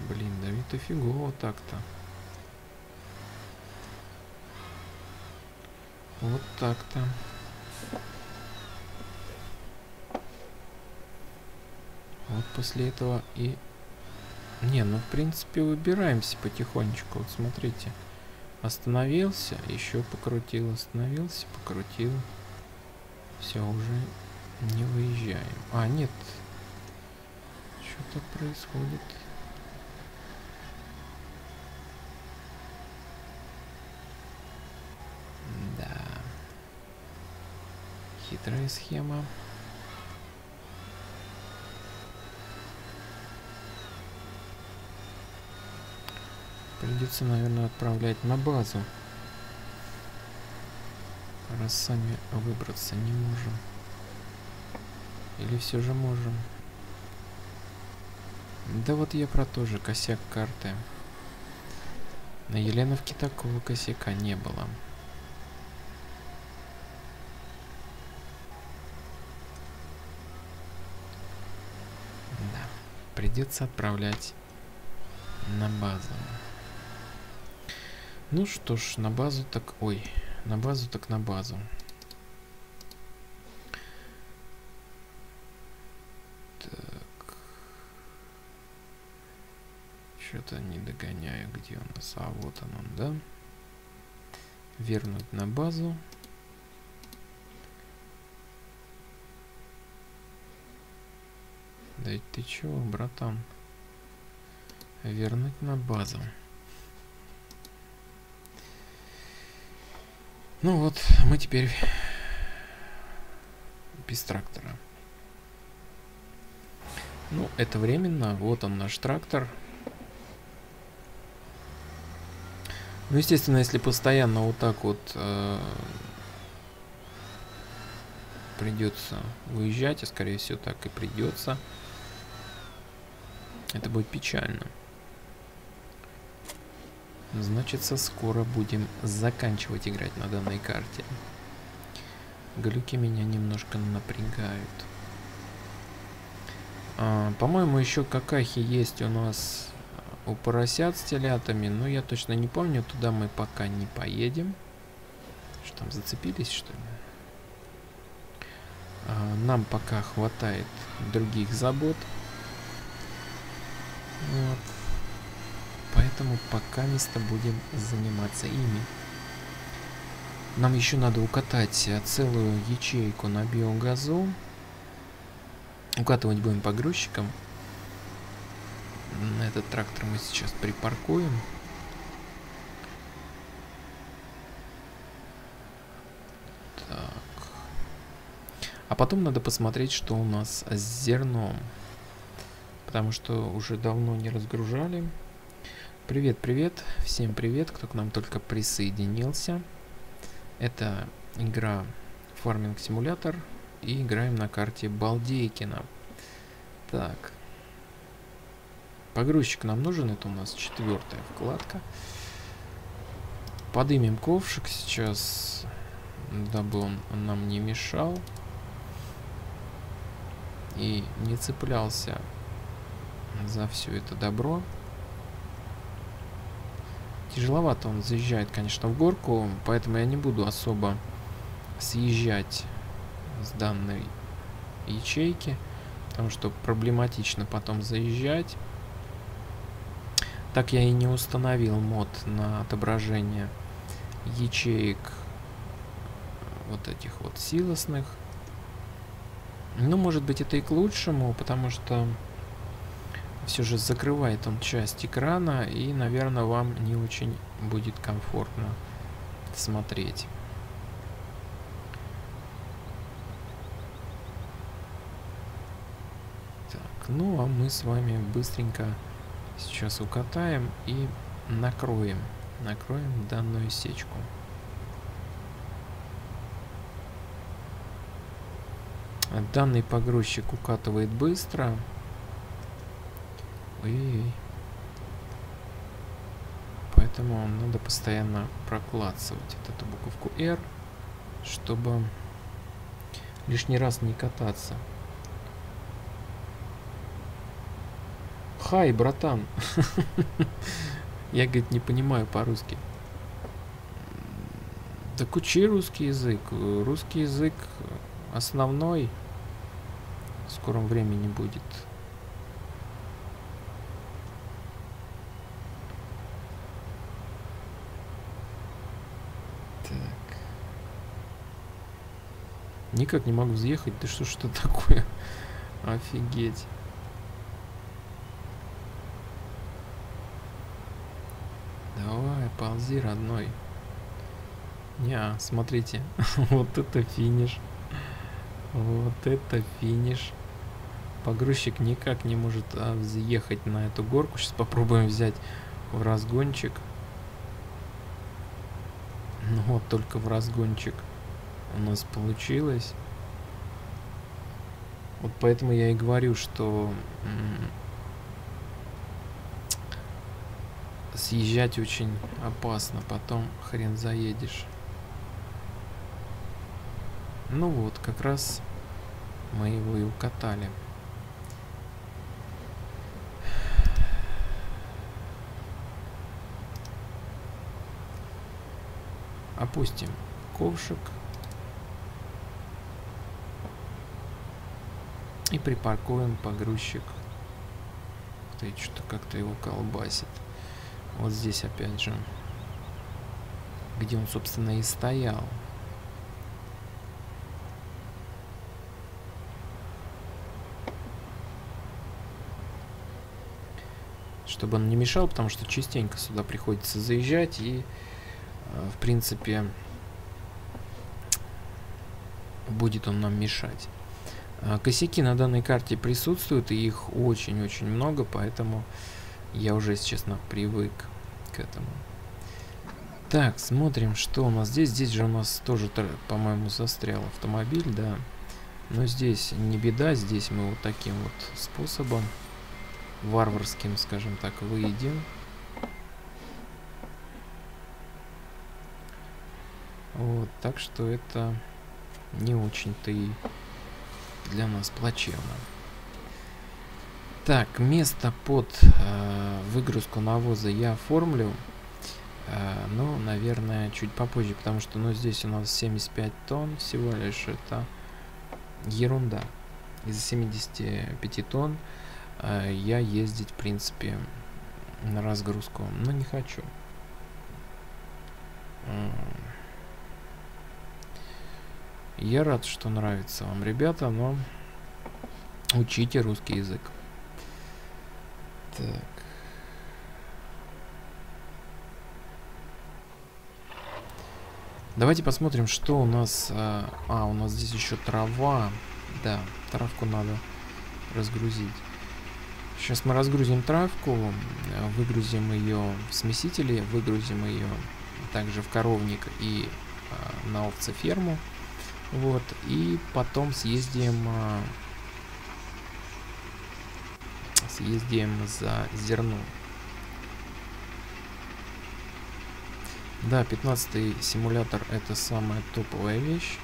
Блин, да ведь и фигово так-то. Вот так-то. Вот после этого и... Не, ну в принципе выбираемся потихонечку. Вот смотрите. Остановился, еще покрутил, остановился, покрутил. Все, уже не выезжаем. А, нет. Что-то происходит. Хитрая схема. Придется, наверное, отправлять на базу, раз сами выбраться не можем. Или все же можем? Да вот я про то же, косяк карты. На Еленовке такого косяка не было. Придется отправлять на базу. Ну что ж, на базу так... Ой, на базу так на базу. Так. Что-то не догоняю, где у нас. А вот он, да? Вернуть на базу. Да ты чего, братан? Вернуть на базу. Ну вот, мы теперь без трактора. Ну, это временно. Вот он, наш трактор. Ну, естественно, если постоянно вот так вот придется выезжать, а скорее всего так и придется. Это будет печально. Значится, скоро будем заканчивать играть на данной карте. Глюки меня немножко напрягают. По-моему, еще какахи есть у нас у поросят с телятами, но я точно не помню. Туда мы пока не поедем. Что там, зацепились, что ли? Нам пока хватает других забот. Вот. Поэтому пока место будем заниматься ими. Нам еще надо укатать целую ячейку на биогазу. Укатывать будем погрузчиком. Этот трактор мы сейчас припаркуем. Так. А потом надо посмотреть, что у нас с зерном. Потому что уже давно не разгружали. В Привет-привет, всем привет, кто к нам только присоединился. Это игра Farming Simulator, и играем на карте Балдейкина. Так, погрузчик нам нужен, это у нас 4-я вкладка. Подымем ковшик сейчас, дабы он нам не мешал и не цеплялся за все это добро. Тяжеловато он заезжает, конечно, в горку, поэтому я не буду особо съезжать с данной ячейки, потому что проблематично потом заезжать. Так я и не установил мод на отображение ячеек вот этих вот силосных. Ну, может быть, это и к лучшему, потому что все же закрывает он часть экрана, и, наверное, вам не очень будет комфортно смотреть. Так, ну а мы с вами быстренько сейчас укатаем и накроем данную сечку. Данный погрузчик укатывает быстро. Поэтому надо постоянно проклацывать вот эту буковку R, чтобы лишний раз не кататься. Хай, братан! Я, говорит, не понимаю по-русски. Так учи русский язык. Русский язык основной в скором времени будет. Никак не могу заехать. Ты что, что такое? Офигеть. Давай, ползи, родной. Неа, смотрите. Вот это финиш. Вот это финиш. Погрузчик никак не может взъехать на эту горку. Сейчас попробуем взять в разгончик. Ну вот, только в разгончик у нас получилось. Вот поэтому я и говорю, что съезжать очень опасно, потом хрен заедешь. Ну вот, как раз мы его и укатали. Опустим ковшик и припаркуем погрузчик. Ты что-то как-то его колбасит. Вот здесь опять же, где он, собственно, и стоял. Чтобы он не мешал, потому что частенько сюда приходится заезжать. И, в принципе, будет он нам мешать. Косяки на данной карте присутствуют, и их очень-очень много, поэтому я уже, если честно, привык к этому. Так, смотрим, что у нас здесь. Здесь же у нас тоже, по-моему, застрял автомобиль, да. Но здесь не беда, здесь мы вот таким вот способом, варварским, скажем так, выедем. Вот, так что это не очень-то и для нас плачевно. Так, место под выгрузку навоза я оформлю, но, наверное, чуть попозже, потому что, ну, здесь у нас 75 тонн всего лишь, это ерунда. Из-за 75 тонн я ездить, в принципе, на разгрузку, но не хочу. Я рад, что нравится вам, ребята, но учите русский язык. Так. Давайте посмотрим, что у нас... у нас здесь еще трава. Да, травку надо разгрузить. Сейчас мы разгрузим травку, выгрузим ее в смесители, выгрузим ее также в коровник и на овцеферму. Вот, и потом съездим за зерном. Да, 15-й симулятор — это самая топовая вещь.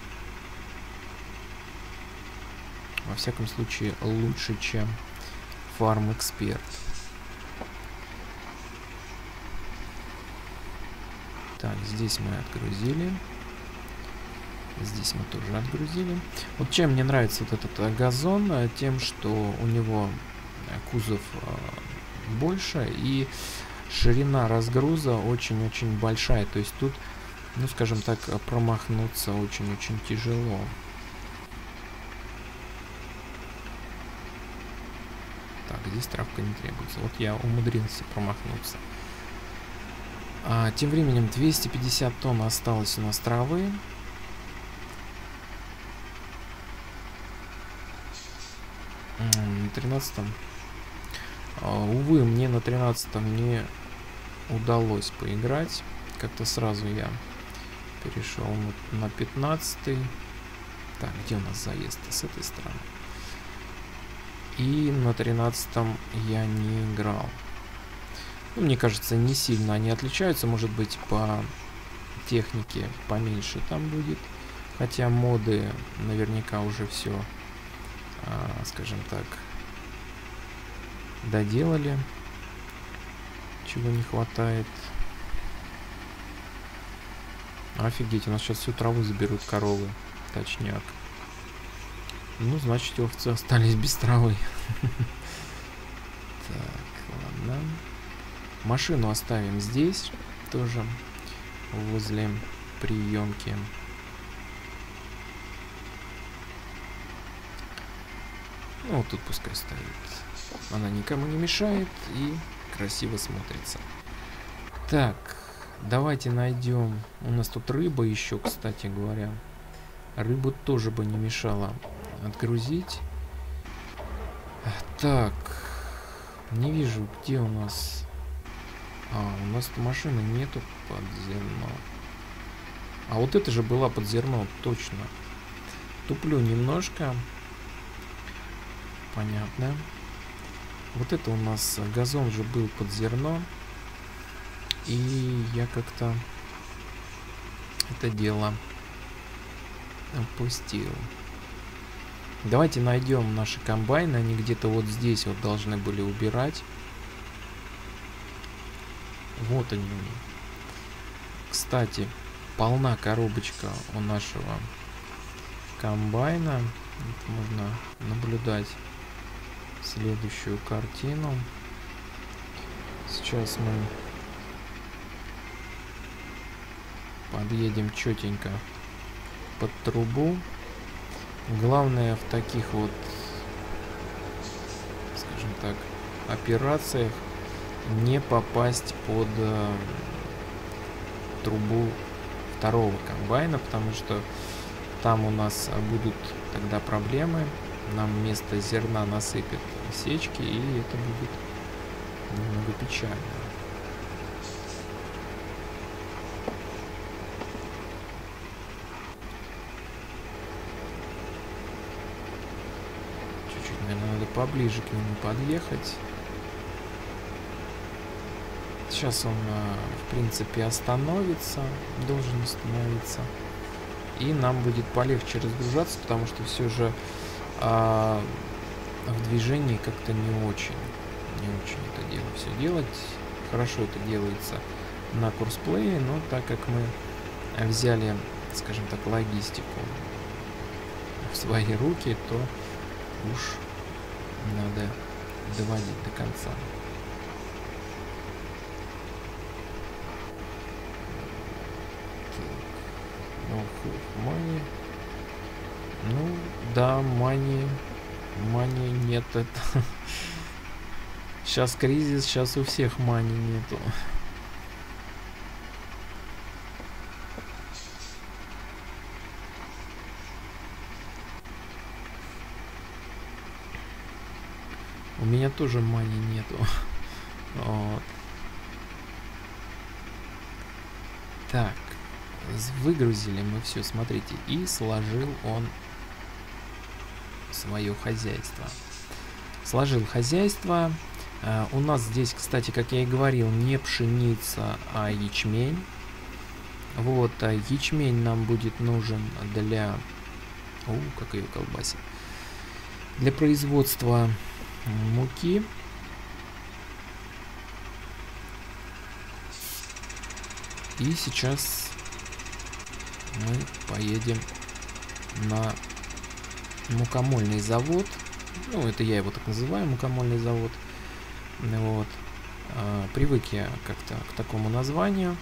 Во всяком случае, лучше, чем Farm Expert. Так, здесь мы отгрузили. Здесь мы тоже отгрузили. Вот чем мне нравится вот этот газон, тем, что у него кузов больше и ширина разгруза очень-очень большая. То есть тут, ну скажем так, промахнуться очень-очень тяжело. Так, здесь травка не требуется. Вот я умудрился промахнуться. Тем временем 250 тонн осталось у нас травы. На 13-м. Увы, мне на 13-м не удалось поиграть. Как-то сразу я перешел на 15-й. Так, где у нас заезд? С этой стороны. И на 13-м я не играл. Ну, мне кажется, не сильно они отличаются. Может быть, по технике поменьше там будет. Хотя моды наверняка уже все, скажем так, доделали, чего не хватает. Офигеть, у нас сейчас всю траву заберут коровы, точняк. Ну, значит, овцы остались без травы. Так, ладно. Машину оставим здесь, тоже возле приемки. Ну, вот тут пускай стоит. Она никому не мешает и красиво смотрится. Так, давайте найдем. У нас тут рыба еще, кстати говоря. Рыбу тоже бы не мешало отгрузить. Так, не вижу, где у нас... у нас машины нету под зерно. А вот это же была под зерно, точно. Туплю немножко. Понятно. Вот это у нас газон же был под зерно. И я как-то это дело опустил. Давайте найдем наши комбайны. Они где-то вот здесь вот должны были убирать. Вот они. Кстати, полна коробочка у нашего комбайна. Это можно наблюдать. Следующую картину. Сейчас мы подъедем четенько под трубу. Главное в таких вот, скажем так, операциях не попасть под трубу второго комбайна, потому что там у нас будут тогда проблемы. Нам вместо зерна насыпят сечки, и это будет немного печально. Чуть-чуть, наверное, надо поближе к нему подъехать. Сейчас он, в принципе, остановится, должен остановиться. И нам будет полегче разгружаться, потому что все же... в движении как-то не очень это дело все делать. Хорошо это делается на курсплее, но так как мы взяли, скажем так, логистику в свои руки, то уж надо доводить до конца. Ну, да, мани нет. Это... Сейчас кризис, сейчас у всех мани нету. У меня тоже мани нету. Вот. Так, выгрузили мы все, смотрите, и сложил он свое хозяйство. Сложил хозяйство. У нас здесь, кстати, как я и говорил, не пшеница, а ячмень. Вот, а ячмень нам будет нужен для... О, как ее колбасит. Для производства муки. И сейчас мы поедем на мукомольный завод. Ну, это я его так называю, мукомольный завод. Вот. Привык я как-то к такому названию.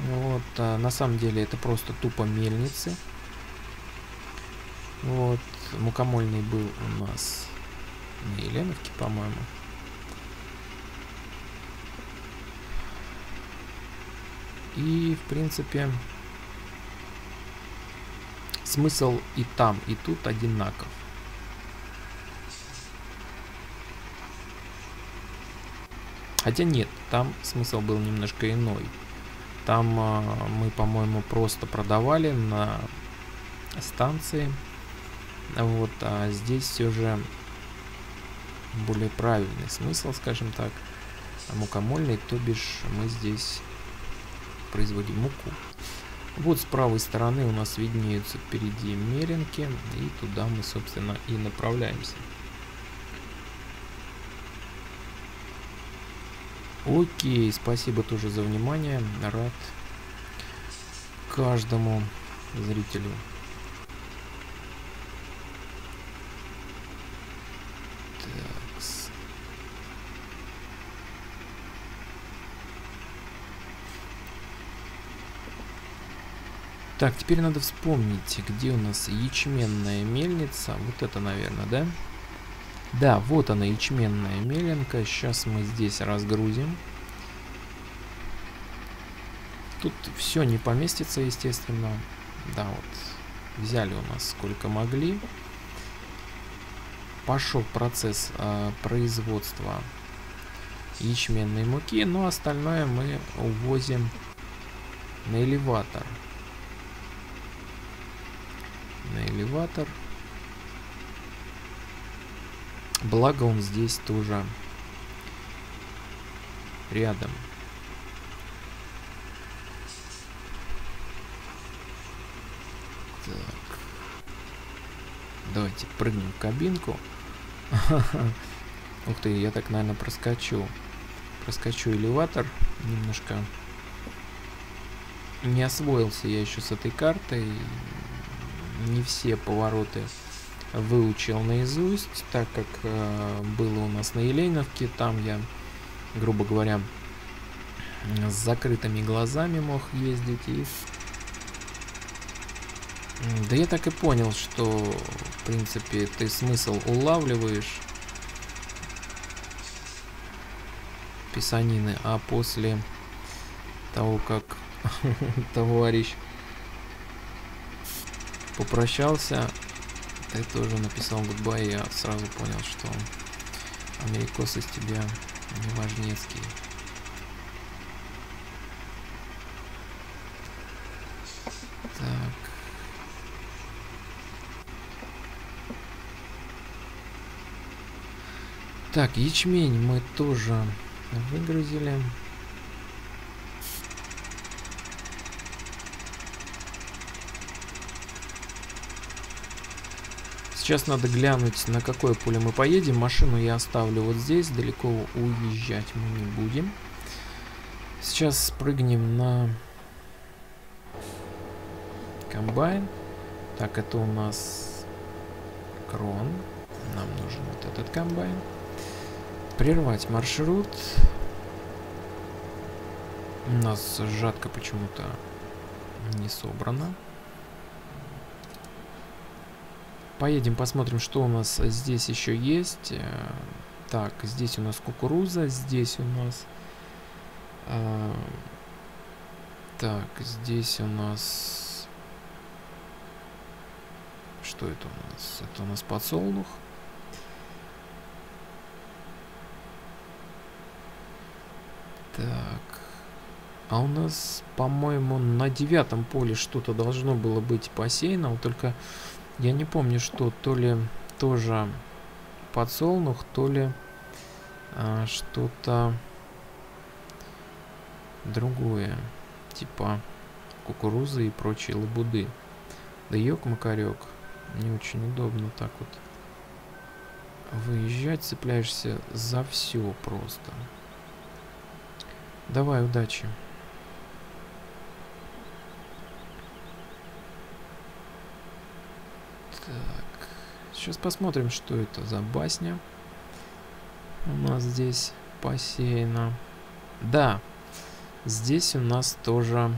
Вот. На самом деле это просто тупо мельницы. Вот. Мукомольный был у нас на Еленовке, по-моему. И, в принципе, смысл и там, и тут одинаков. Хотя нет, там смысл был немножко иной. Там мы, по-моему, просто продавали на станции. Вот, а здесь все же более правильный смысл, скажем так. Мукомольный, то бишь мы здесь производим муку. Вот с правой стороны у нас виднеются впереди меренки, и туда мы, собственно, и направляемся. Окей, спасибо тоже за внимание. Рад каждому зрителю. Такс. Так, теперь надо вспомнить, где у нас ячменная мельница. Вот это, наверное, да? Да, вот она, ячменная меленка. Сейчас мы здесь разгрузим. Тут все не поместится, естественно. Да, вот. Взяли у нас сколько могли. Пошел процесс производства ячменной муки. Но остальное мы увозим на элеватор. На элеватор. Благо он здесь тоже рядом. Так. Давайте прыгнем в кабинку. Ух ты, я так, наверное, проскочу. Проскочу элеватор. Немножко не освоился я еще с этой картой. Не все повороты выучил наизусть, так как было у нас на Еленовке, там я, грубо говоря, с закрытыми глазами мог ездить. И... Да я так и понял, что, в принципе, ты смысл улавливаешь писанины, а после того, как товарищ попрощался, ты тоже написал goodbye, я сразу понял, что америкос из тебя не важнецкий. Так. Так, ячмень мы тоже выгрузили. Сейчас надо глянуть, на какое поле мы поедем. Машину я оставлю вот здесь. Далеко уезжать мы не будем. Сейчас спрыгнем на комбайн. Так, это у нас крон. Нам нужен вот этот комбайн. Прервать маршрут. У нас жатка почему-то не собрана. Поедем, посмотрим, что у нас здесь еще есть. Так, здесь у нас кукуруза, здесь у нас... Так, здесь у нас... Что это у нас? Это у нас подсолнух. А у нас, по-моему, на 9-м поле что-то должно было быть посеяно. Вот только я не помню, что то ли тоже подсолнух, то ли что-то другое. Типа кукурузы и прочие лабуды. Да ёк-макарёк. Не очень удобно так вот выезжать. Цепляешься за все просто. Давай, удачи. Так. Сейчас посмотрим, что это за басня. У нас здесь посеяно. Да. Здесь у нас тоже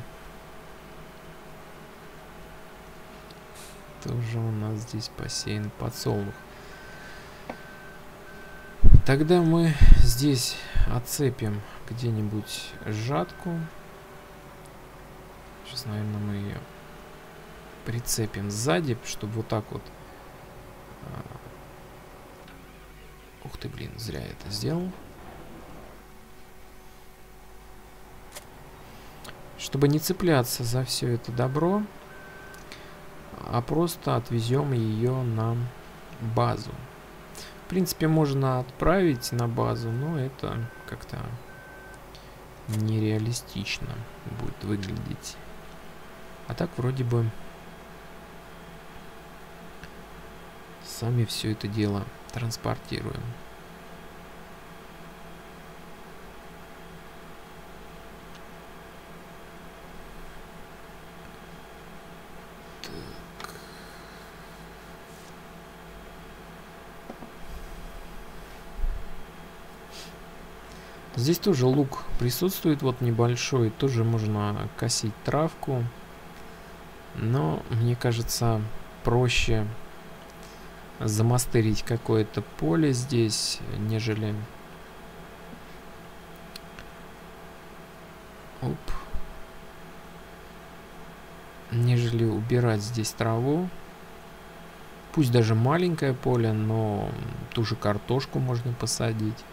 у нас здесь посеян подсолнух. Тогда мы здесь отцепим где-нибудь жатку. Сейчас, наверное, мы ее прицепим сзади, чтобы вот так вот... Ух ты, блин, зря я это сделал. Чтобы не цепляться за все это добро, а просто отвезем ее на базу. В принципе, можно отправить на базу, но это как-то нереалистично будет выглядеть. А так вроде бы сами все это дело транспортируем. Здесь тоже лук присутствует, вот небольшой, тоже можно косить травку, но мне кажется, проще замастырить какое-то поле здесь, нежели... Оп. Нежели убирать здесь траву. Пусть даже маленькое поле, но ту же картошку можно посадить.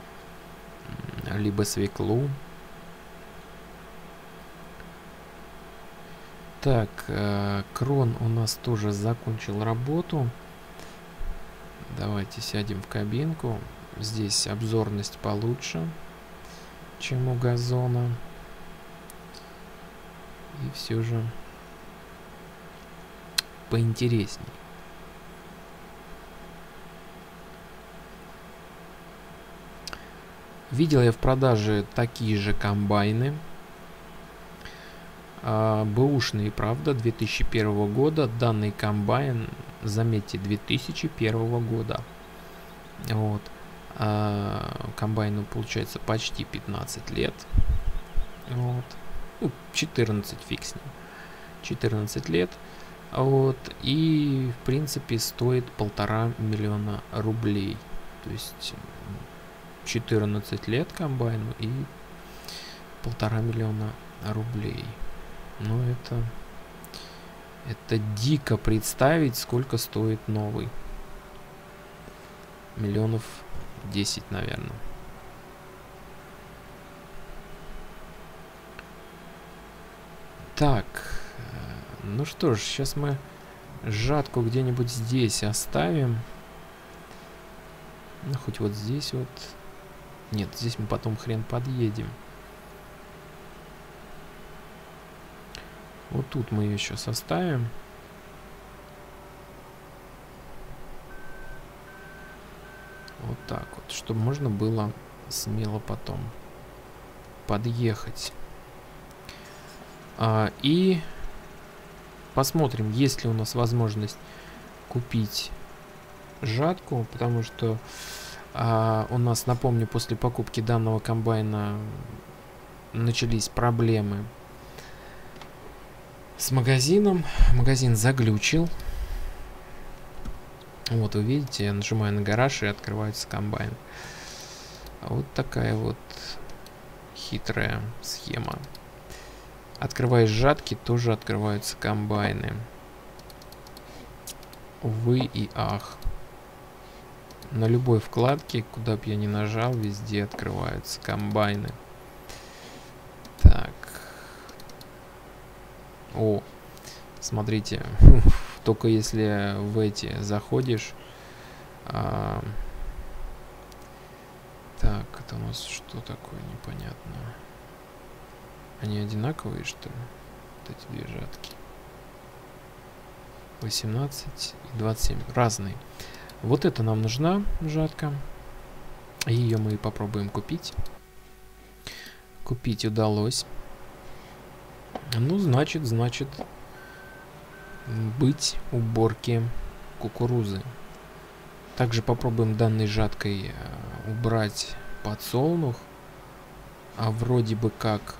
Либо свеклу. Так, крон у нас тоже закончил работу. Давайте сядем в кабинку. Здесь обзорность получше, чем у газона. И все же поинтересней. Видел я в продаже такие же комбайны. Бэушные, правда, 2001 года. Данный комбайн, заметьте, 2001 года. Вот. Комбайну, получается, почти 15 лет. Вот. Ну, 14, фиг с ним. 14 лет. Вот. И, в принципе, стоит 1,5 миллиона рублей. То есть... 14 лет комбайну и 1,5 миллиона рублей. Ну, это дико представить, сколько стоит новый. Миллионов 10, наверное. Так, ну что ж, сейчас мы жатку где-нибудь здесь оставим. Ну, хоть вот здесь вот. Нет, здесь мы потом хрен подъедем. Вот тут мы ее сейчас оставим. Вот так вот, чтобы можно было смело потом подъехать. И посмотрим, есть ли у нас возможность купить жатку, потому что... У нас, напомню, после покупки данного комбайна начались проблемы с магазином. Магазин заглючил. Вот, вы видите, я нажимаю на гараж, и открывается комбайн. Вот такая вот хитрая схема. Открываешь жатки, тоже открываются комбайны. Увы и ах. На любой вкладке, куда бы я ни нажал, везде открываются комбайны. Так, О, смотрите, только если в эти заходишь. Так, это у нас что такое непонятно? Они одинаковые, что ли? Вот эти две жатки. 18 и 27. Разные. Вот это нам нужна жатка. Ее мы попробуем купить. Купить удалось. Ну, значит, быть уборки кукурузы. Также попробуем данной жаткой убрать подсолнух. А вроде бы как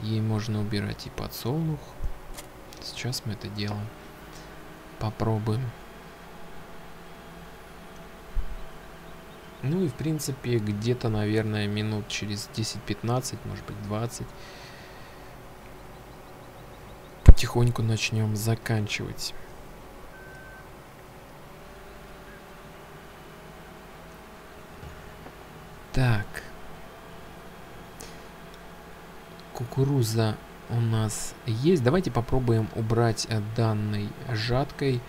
ей можно убирать и подсолнух. Сейчас мы это делаем. Попробуем. Ну и в принципе где-то, наверное, минут через 10-15, может быть 20, потихоньку начнем заканчивать. Так. Кукуруза у нас есть. Давайте попробуем убрать данной жаткой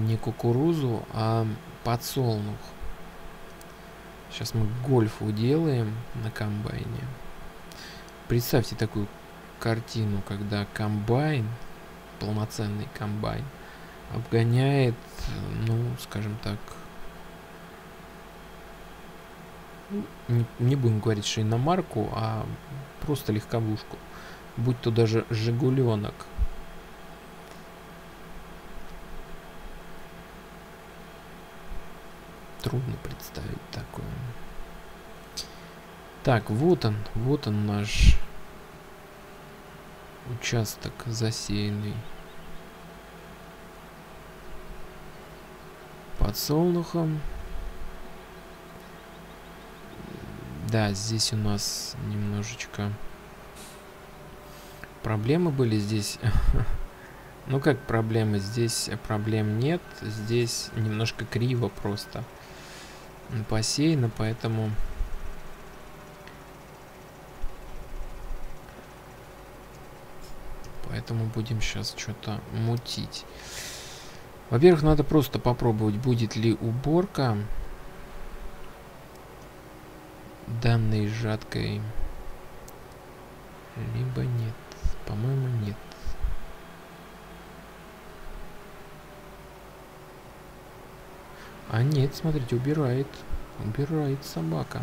не кукурузу, а подсолнух. Сейчас мы гольфу делаем на комбайне. Представьте такую картину, когда комбайн, полноценный комбайн, обгоняет, ну, скажем так, не будем говорить, что иномарку, а просто легковушку. Будь то даже «Жигуленок». Трудно представить такое. Так, вот он наш участок засеянный подсолнухом. Да, здесь у нас немножечко проблемы были здесь. Ну как проблемы? Здесь проблем нет. Здесь немножко криво просто посеяно, поэтому будем сейчас что-то мутить. Во-первых, надо просто попробовать, будет ли уборка данной жаткой, либо нет. По-моему, нет. А нет, смотрите, убирает. Убирает собака.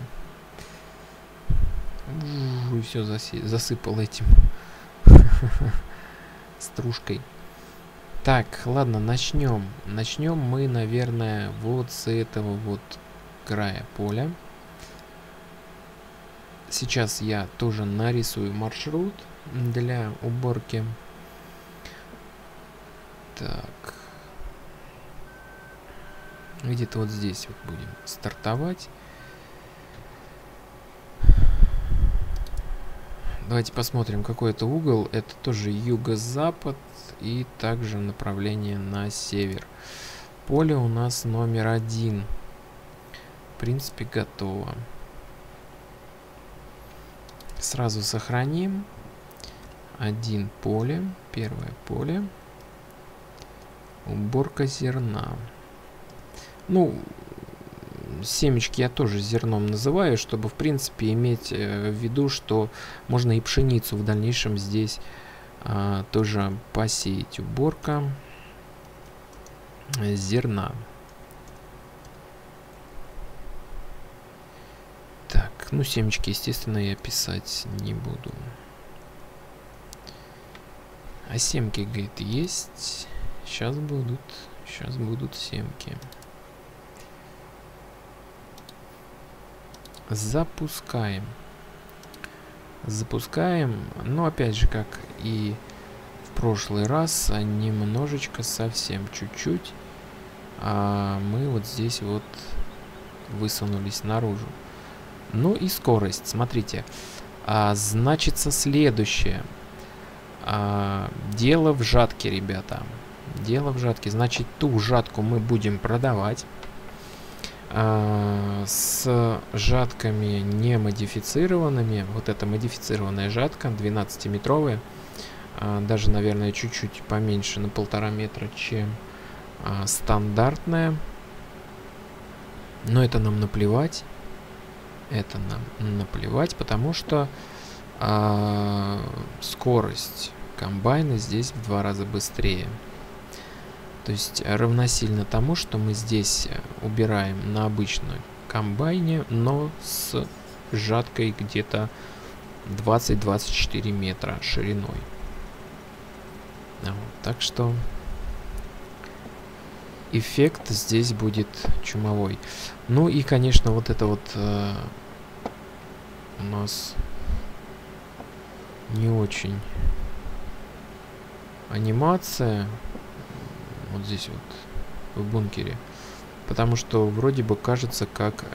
И все засыпал этим. Стружкой. Так, ладно, начнем. Начнем мы, наверное, вот с этого вот края поля. Сейчас я тоже нарисую маршрут для уборки. Так. Где-то вот здесь вот будем стартовать. Давайте посмотрим, какой это угол. Это тоже юго-запад и также направление на север. Поле у нас номер 1. В принципе, готово. Сразу сохраним. 1 поле. Первое поле. Уборка зерна. Ну, семечки я тоже зерном называю, чтобы, в принципе, иметь в виду, что можно и пшеницу в дальнейшем здесь тоже посеять. Уборка зерна. Так, ну, семечки, естественно, я писать не буду. А семки, говорит, есть. Сейчас будут семки. Запускаем, но опять же, как и в прошлый раз, немножечко, совсем чуть-чуть, мы вот здесь вот высунулись наружу. Ну и скорость, смотрите, значится следующее. Дело в жатке, ребята, дело в жатке. Значит, ту жатку мы будем продавать. с жатками не модифицированными. Вот это модифицированная жатка 12-метровая, даже, наверное, чуть-чуть поменьше, на 1,5 метра, чем стандартная. Но это нам наплевать. Это нам наплевать, потому что скорость комбайна здесь в 2 раза быстрее. То есть равносильно тому, что мы здесь убираем на обычном комбайне, но с жаткой где-то 20-24 метра шириной. Вот, так что эффект здесь будет чумовой. Ну и, конечно, вот это вот у нас не очень анимация. Вот здесь вот, в бункере. Потому что вроде бы кажется, как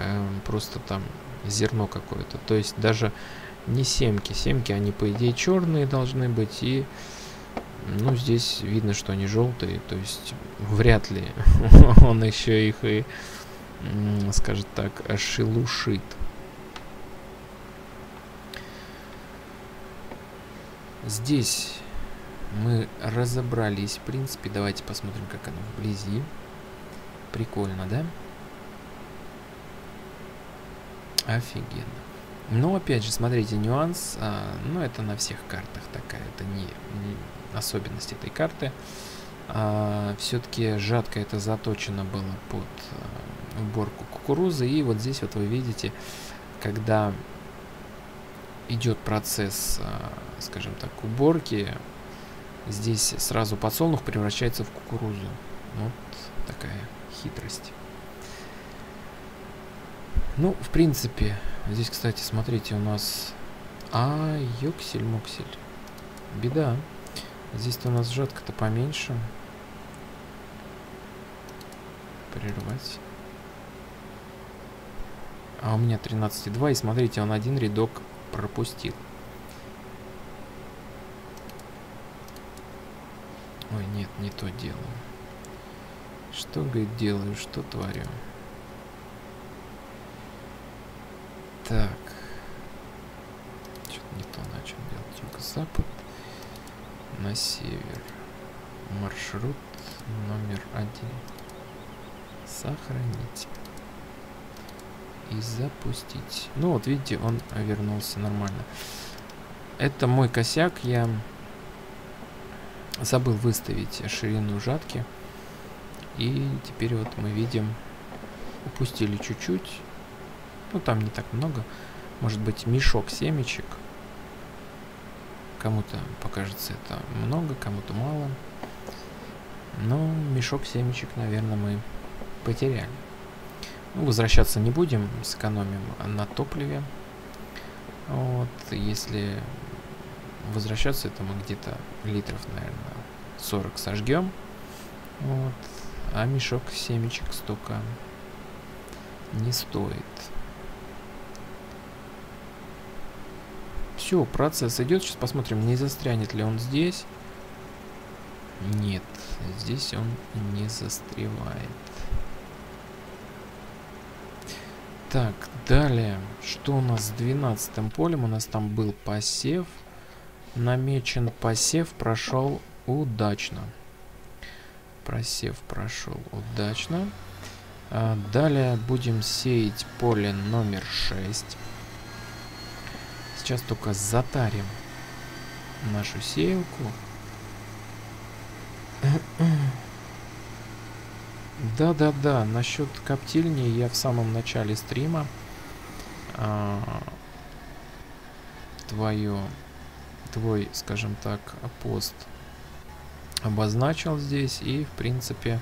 просто там зерно какое-то. То есть даже не семки. Семки, они, по идее, черные должны быть. И, ну, здесь видно, что они желтые. То есть вряд ли он еще их и, скажем так, шелушит. Здесь мы разобрались, в принципе. Давайте посмотрим, как оно вблизи. Прикольно, да? Офигенно. Но, опять же, смотрите, нюанс. Ну, это на всех картах такая. Это не особенность этой карты. Все-таки жатко это заточено было под уборку кукурузы. И вот здесь вот вы видите, когда идет процесс, скажем так, уборки, здесь сразу подсолнух превращается в кукурузу. Вот такая хитрость. Ну, в принципе, здесь, кстати, смотрите, у нас... А, ёксель-моксель. Беда. Здесь-то у нас жатка-то поменьше. Прервать. А у меня 13,2. И смотрите, он один рядок пропустил. Ой, нет, не то делаю. Что, говорит, делаю, что творю. Так. Что-то не то начал делать. Юго-запад на север. Маршрут номер 1. Сохранить. И запустить. Ну вот, видите, он вернулся нормально. Это мой косяк. Я забыл выставить ширину жатки. И теперь вот мы видим, упустили чуть-чуть. Ну, там не так много. Может быть, мешок семечек. Кому-то покажется это много, кому-то мало. Но мешок семечек, наверное, мы потеряли. Ну, возвращаться не будем. Сэкономим на топливе. Вот, если... Возвращаться это мы где-то литров, наверное, 40 сожгем. Вот. А мешок семечек столько не стоит. Все, процесс идет. Сейчас посмотрим, не застрянет ли он здесь. Нет, здесь он не застревает. Так, далее. Что у нас с 12-м полем? У нас там был посев. Намечен посев, прошел удачно. Просев прошел удачно. Далее будем сеять поле номер 6. Сейчас только затарим нашу сеялку. Да-да-да, насчет коптильни я в самом начале стрима твой, скажем так, пост обозначил здесь, и, в принципе,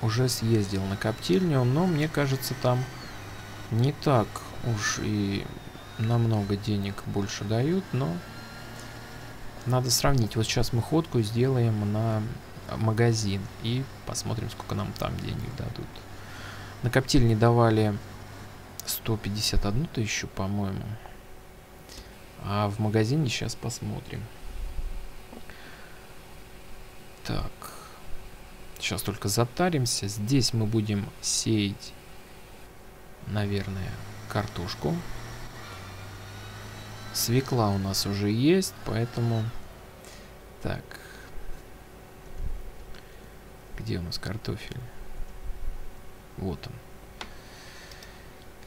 уже съездил на коптильню, но мне кажется, там не так уж и намного денег больше дают, но надо сравнить. Вот сейчас мы ходку сделаем на магазин и посмотрим, сколько нам там денег дадут. На коптильне давали 151 тысячу, по-моему. А в магазине сейчас посмотрим. Так. Сейчас только затаримся. Здесь мы будем сеять, наверное, картошку. Свекла у нас уже есть, поэтому... Так. Где у нас картофель? Вот он.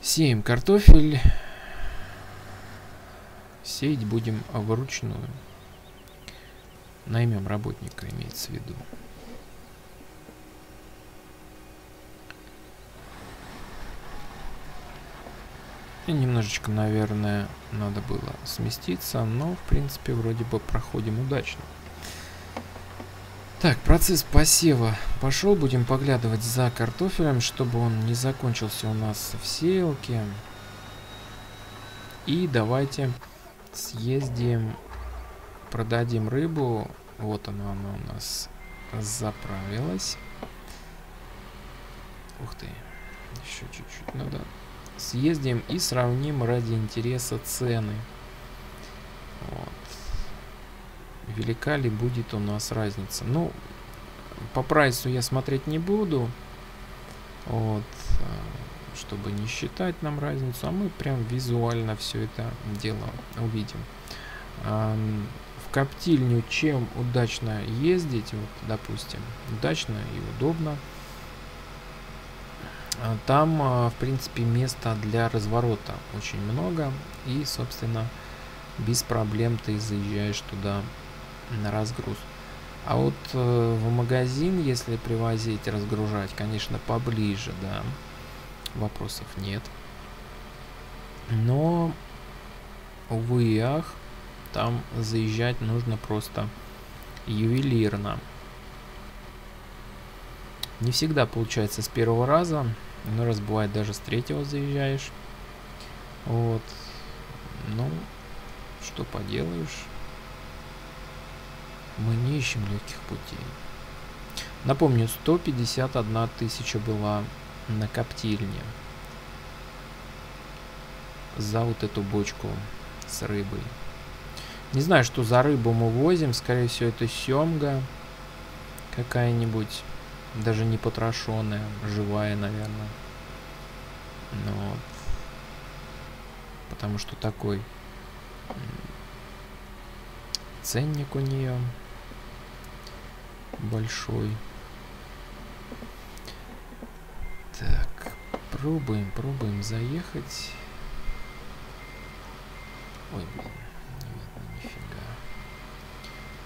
Сеем картофель. Сеять будем вручную. Наймем работника, имеется в виду. И немножечко, наверное, надо было сместиться, но, в принципе, вроде бы проходим удачно. Так, процесс посева пошел. Будем поглядывать за картофелем, чтобы он не закончился у нас в сеялке. И давайте съездим, продадим рыбу. Вот она у нас заправилась. Ух ты, еще чуть-чуть надо. Съездим и сравним ради интереса цены. Вот. Велика ли будет у нас разница? Ну, по прайсу я смотреть не буду. Вот. Чтобы не считать нам разницу. А мы прям визуально все это дело увидим. В коптильню чем удачно ездить? Вот, допустим, удачно и удобно. Там, в принципе, места для разворота очень много. И, собственно, без проблем ты заезжаешь туда на разгруз. А вот в магазин, если привозить, разгружать, конечно, поближе, да, вопросов нет. Но, увы и ах, там заезжать нужно просто ювелирно. Не всегда получается с первого раза, но раз бывает даже с третьего заезжаешь. Вот. Ну, что поделаешь. Мы не ищем легких путей. Напомню, 151 тысяча была на коптильне. За вот эту бочку с рыбой. Не знаю, что за рыбу мы возим. Скорее всего, это семга какая-нибудь. Даже не потрошенная, живая, наверное. Ну, вот. Потому что такой ценник у нее большой. Так, пробуем заехать. Ой, блин, не видно нифига.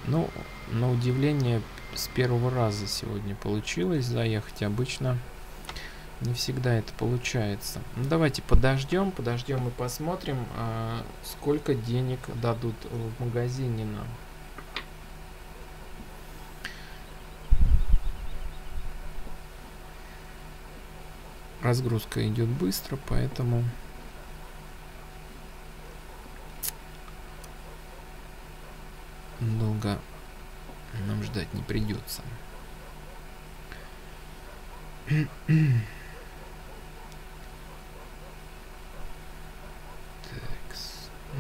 Ну, на удивление... С первого раза сегодня получилось заехать. Обычно не всегда это получается. Ну, давайте подождем и посмотрим, сколько денег дадут в магазине нам. Разгрузка идет быстро, поэтому... Долго... Нам ждать не придется. Такс.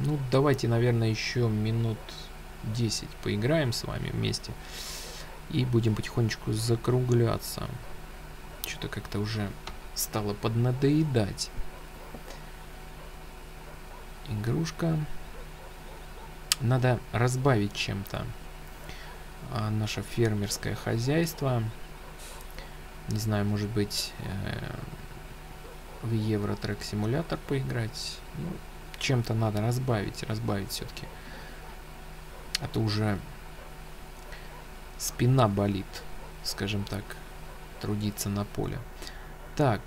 Ну, давайте, наверное, еще минут 10 поиграем с вами вместе. И будем потихонечку закругляться. Что-то как-то уже стало поднадоедать. Игрушка. Надо разбавить чем-то наше фермерское хозяйство. Не знаю, может быть, в Евротрек-симулятор поиграть. Ну, чем-то надо разбавить все-таки. А то уже спина болит, скажем так, трудиться на поле. Так,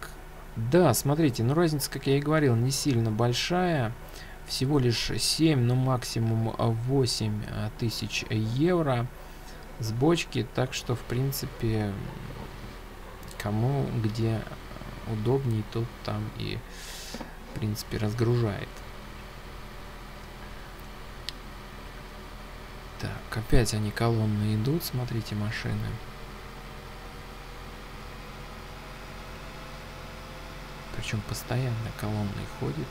да, смотрите, ну разница, как я и говорил, не сильно большая. Всего лишь 7, ну максимум 8 тысяч евро с бочки, так что, в принципе, кому где удобней, тот там и, в принципе, разгружает. Так, опять они колонны идут, смотрите, машины. Причем постоянно колонны ходят.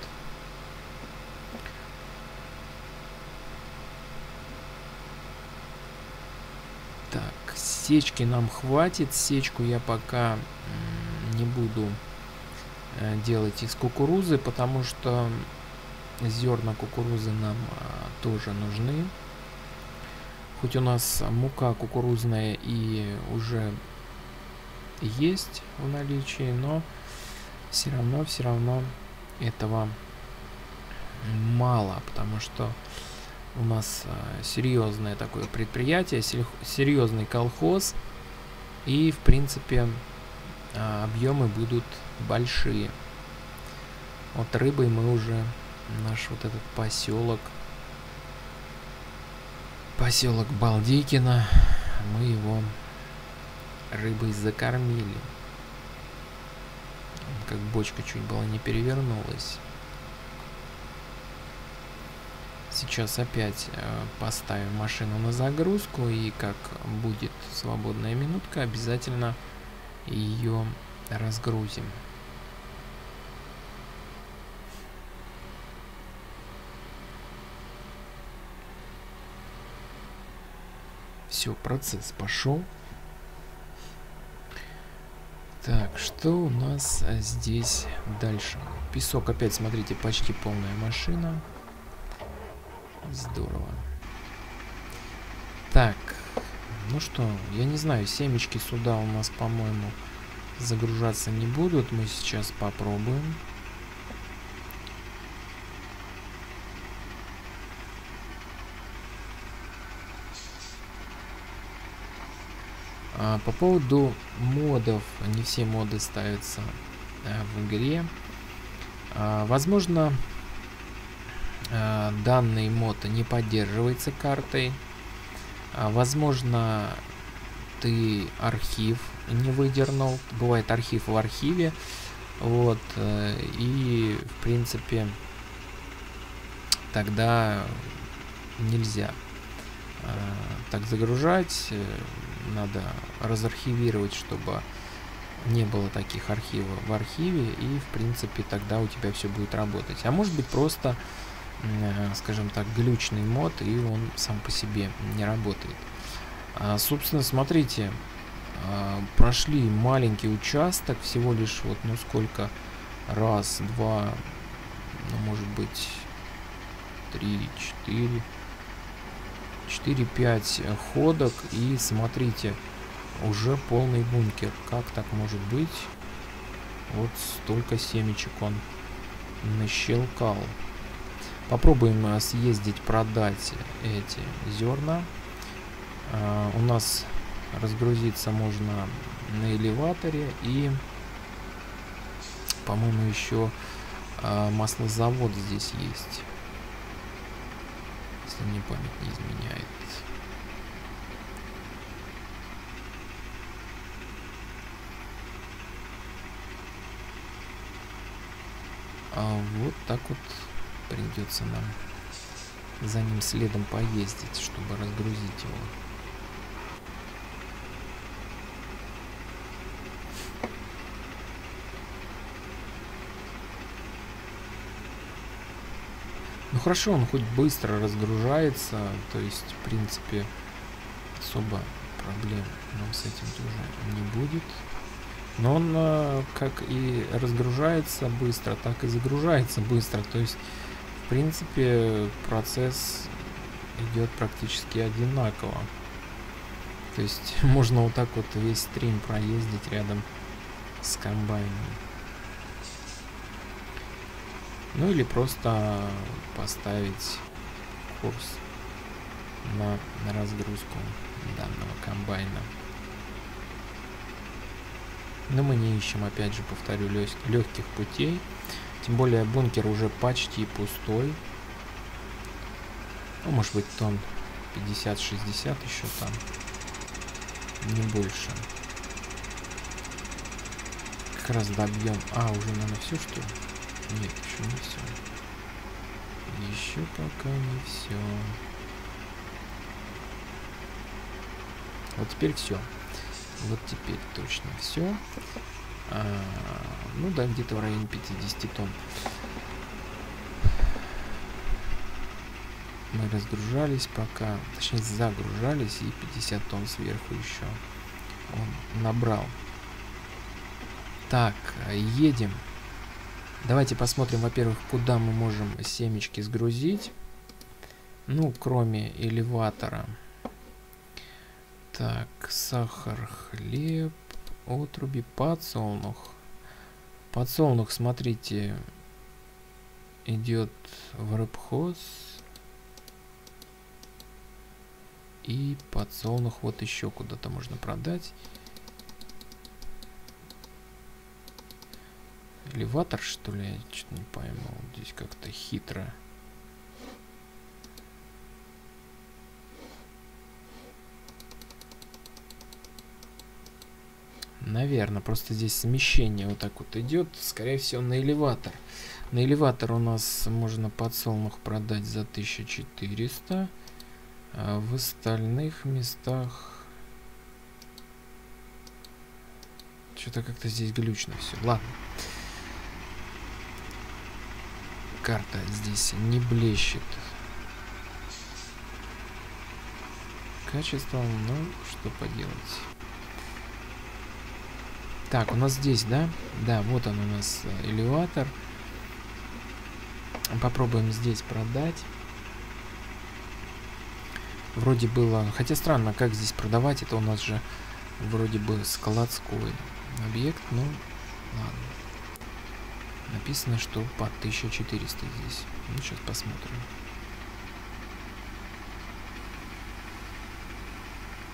Сечки нам хватит. Сечку я пока не буду делать из кукурузы, потому что зерна кукурузы нам тоже нужны. Хоть у нас мука кукурузная и уже есть в наличии, но все равно этого мало, потому что у нас серьезное такое предприятие, серьезный колхоз, и в принципе объемы будут большие. Вот рыбой мы уже наш вот этот поселок Балдейкина, мы его рыбой закормили. Как бочка чуть было не перевернулась. Сейчас опять поставим машину на загрузку, и как будет свободная минутка, обязательно ее разгрузим. Все, процесс пошел. Так, что у нас здесь дальше? Песок опять, смотрите, почти полная машина. Здорово. Так, ну что, я не знаю, семечки сюда у нас, по-моему, загружаться не будут. Мы сейчас попробуем. По поводу модов, не все моды ставятся в игре. Возможно, данный мод не поддерживается картой. Возможно, ты архив не выдернул. Бывает архив в архиве. Вот. И, в принципе, тогда нельзя так загружать. Надо разархивировать, чтобы не было таких архивов в архиве, и в принципе тогда у тебя все будет работать. А может быть просто, скажем так, глючный мод, и он сам по себе не работает. Собственно, смотрите, прошли маленький участок, всего лишь вот, ну сколько, раз, два, ну может быть, три, четыре. 4-5 ходок, и смотрите, уже полный бункер. Как так может быть? Вот столько семечек он нащелкал. Попробуем съездить продать эти зерна. У нас разгрузиться можно на элеваторе, и, по-моему, еще маслозавод здесь есть. Мне память не изменяет. А вот так вот придется нам за ним следом поездить, чтобы разгрузить его. Ну хорошо, он хоть быстро разгружается, то есть, в принципе, особо проблем нам с этим тоже не будет. Но он как и разгружается быстро, так и загружается быстро, то есть, в принципе, процесс идет практически одинаково. То есть, можно вот так вот весь стрим проездить рядом с комбайном. Ну или просто поставить курс на разгрузку данного комбайна. Но мы не ищем, опять же, повторю, легких путей. Тем более бункер уже почти пустой. Ну, может быть, тонн 50-60 еще там. Не больше. Как раз добьем. А, уже, наверное, все, что ли? Нет, еще не все. Еще пока не все. Вот теперь все. Вот теперь точно все. Ну да, где-то в районе 50 тонн. Мы разгружались пока. Точнее, загружались, и 50 тонн сверху еще. он набрал. Так, едем. Давайте посмотрим, во-первых, куда мы можем семечки сгрузить. Ну, кроме элеватора. Так, сахар, хлеб, отруби, подсолнух. Подсолнух, смотрите, идет в рыбхоз. И подсолнух вот еще куда-то можно продать. Элеватор, что ли? Я что-то не пойму. Здесь как-то хитро. Наверное, просто здесь смещение вот так вот идет. Скорее всего, на элеватор. На элеватор у нас можно подсолнух продать за 1400. А в остальных местах... Что-то как-то здесь глючно все. Ладно. Карта здесь не блещет качеством, но что поделать. Так, у нас здесь, да? Да, вот он у нас элеватор. Попробуем здесь продать. Вроде было... Хотя странно, как здесь продавать. Это у нас же вроде бы складской объект, но ладно. Написано, что по 1400 здесь. Ну, сейчас посмотрим.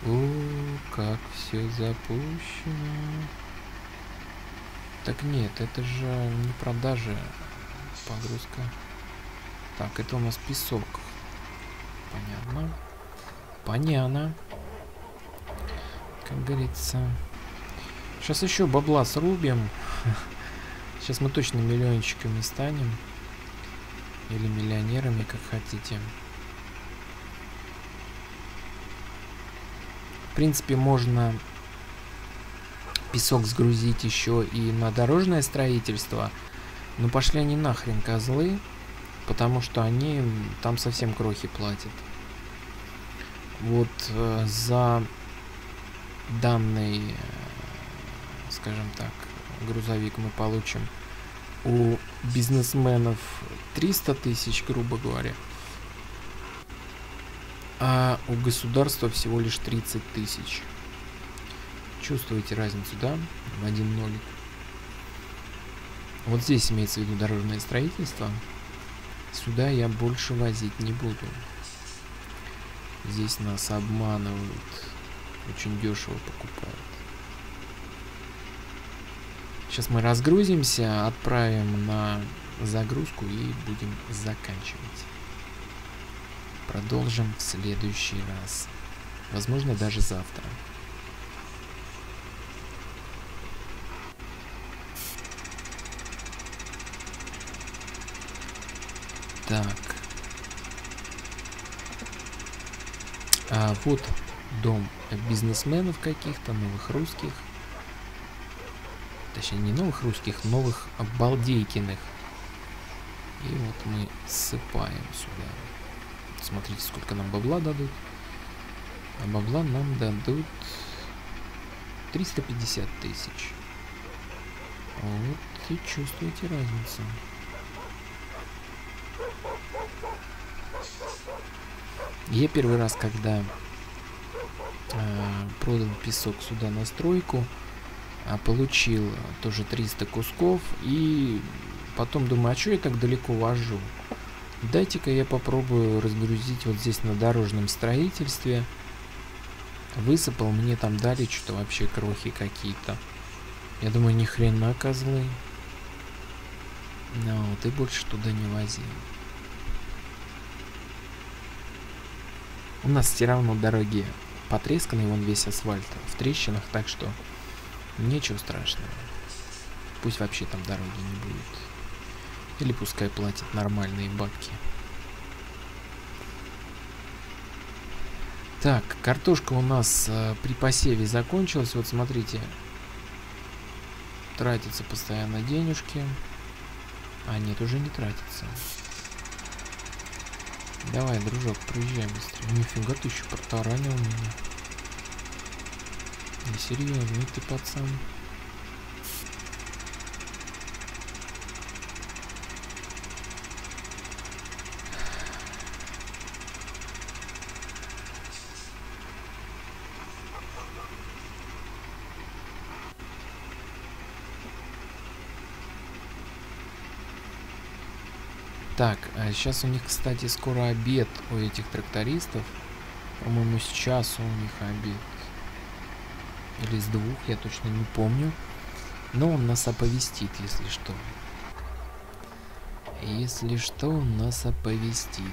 О, как все запущено. Так нет, это же не продажа, погрузка. Так, это у нас песок. Понятно. Понятно. Как говорится. Сейчас еще бабла срубим. Сейчас мы точно миллиончиками станем. Или миллионерами, как хотите. В принципе, можно песок сгрузить еще и на дорожное строительство. Но пошли они нахрен, козлы. Потому что они там совсем крохи платят. Вот за данный, скажем так, грузовик мы получим у бизнесменов 300 тысяч, грубо говоря, а у государства всего лишь 30 тысяч. Чувствуете разницу, да? В один нолик. Вот здесь имеется в виду дорожное строительство. Сюда я больше возить не буду. Здесь нас обманывают. Очень дешево покупают. Сейчас мы разгрузимся, отправим на загрузку и будем заканчивать. Продолжим в следующий раз. Возможно, даже завтра. Так. А вот дом бизнесменов каких-то, новых русских. Точнее, не новых русских, новых балдейкиных. И вот мы ссыпаем сюда. Смотрите, сколько нам бабла дадут. А бабла нам дадут 350 тысяч. Вот и чувствуете разницу. Я первый раз, когда продал песок сюда на стройку, получил тоже 300 кусков, и потом думаю, а что я так далеко вожу? Дайте-ка я попробую разгрузить вот здесь на дорожном строительстве. Высыпал, мне там дали что-то вообще крохи какие-то. Я думаю, ни хрена, козлы. Но ты больше туда не вози. У нас все равно дороги потресканы, вон весь асфальт в трещинах, так что... Ничего страшного. Пусть вообще там дороги не будет. Или пускай платят нормальные бабки. Так, картошка у нас при посеве закончилась. Вот смотрите. Тратятся постоянно денежки. А нет, уже не тратится. Давай, дружок, проезжай быстрее. Нифига ты еще протаранил меня. Несерьезный ты пацан. Так, а сейчас у них, кстати, скоро обед у этих трактористов. По-моему, с часу у них обед. Или с двух, я точно не помню. Но он нас оповестит, если что. Если что, он нас оповестит.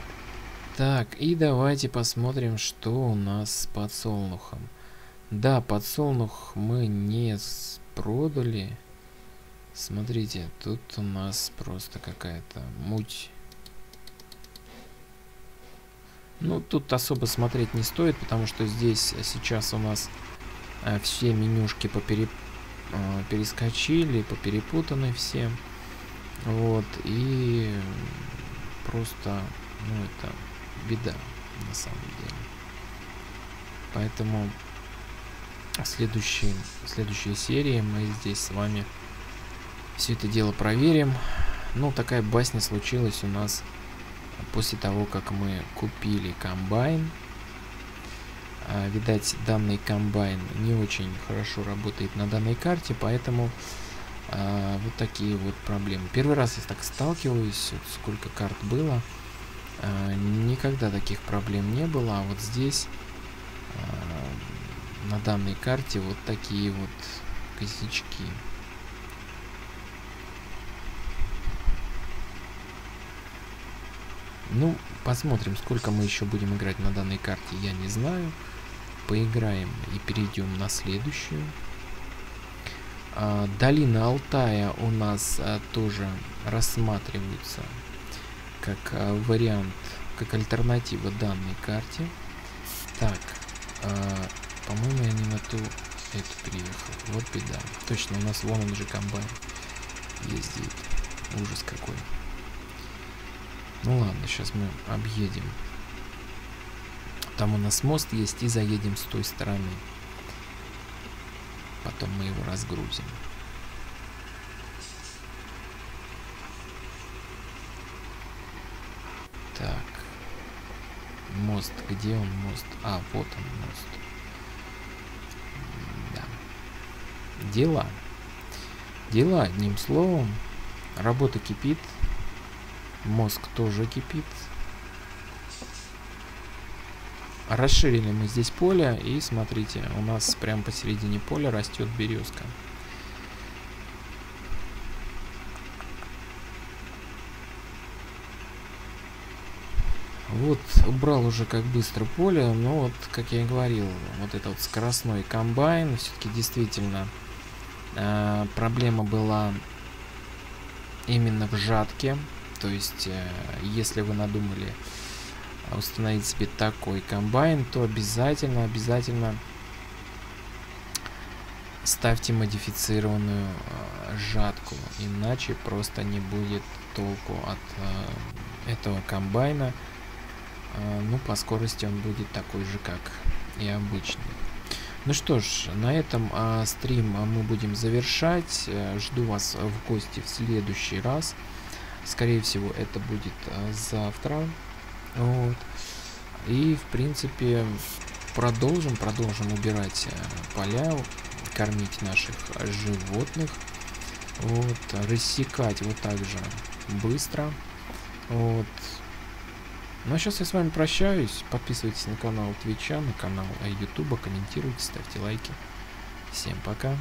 Так, и давайте посмотрим, что у нас с подсолнухом. Да, подсолнух мы не продали. Смотрите, тут у нас просто какая-то муть. Ну, тут особо смотреть не стоит, потому что здесь сейчас у нас все менюшки перескочили, поперепутаны все. Вот, и просто, ну, это беда на самом деле. Поэтому в следующей серии мы здесь с вами все это дело проверим. Ну, такая басня случилась у нас после того, как мы купили комбайн. Видать, данный комбайн не очень хорошо работает на данной карте, поэтому вот такие вот проблемы. Первый раз я так сталкиваюсь, вот сколько карт было, никогда таких проблем не было. А вот здесь, на данной карте, вот такие вот косячки. Ну, посмотрим, сколько мы еще будем играть на данной карте, я не знаю. Поиграем и перейдем на следующую. Долина Алтая у нас тоже рассматривается как вариант, как альтернатива данной карте. Так, по-моему, я не на эту переехал. Вот беда. Точно, у нас вон он же комбайн ездит. Ужас какой. Ну ладно, сейчас мы объедем. Там у нас мост есть, и заедем с той стороны. Потом мы его разгрузим. Так. Мост, где он мост? А, вот он мост. Да. Дела. Дела, одним словом. Работа кипит. Мозг тоже кипит. Расширили мы здесь поле, и смотрите, у нас прям посередине поля растет березка. Вот, убрал уже как быстро поле, но вот, как я и говорил, вот этот вот скоростной комбайн, все-таки действительно проблема была именно в жатке. То есть, если вы надумали установить себе такой комбайн, то обязательно ставьте модифицированную жатку. Иначе просто не будет толку от этого комбайна. Ну, по скорости он будет такой же, как и обычный. Ну что ж, на этом стрим мы будем завершать. Жду вас в гости в следующий раз. Скорее всего, это будет завтра. Вот. И, в принципе, продолжим убирать поля, кормить наших животных. Вот. Рассекать вот так же быстро. Вот. Ну, а сейчас я с вами прощаюсь. Подписывайтесь на канал Твича, на канал Ютуба, комментируйте, ставьте лайки. Всем пока.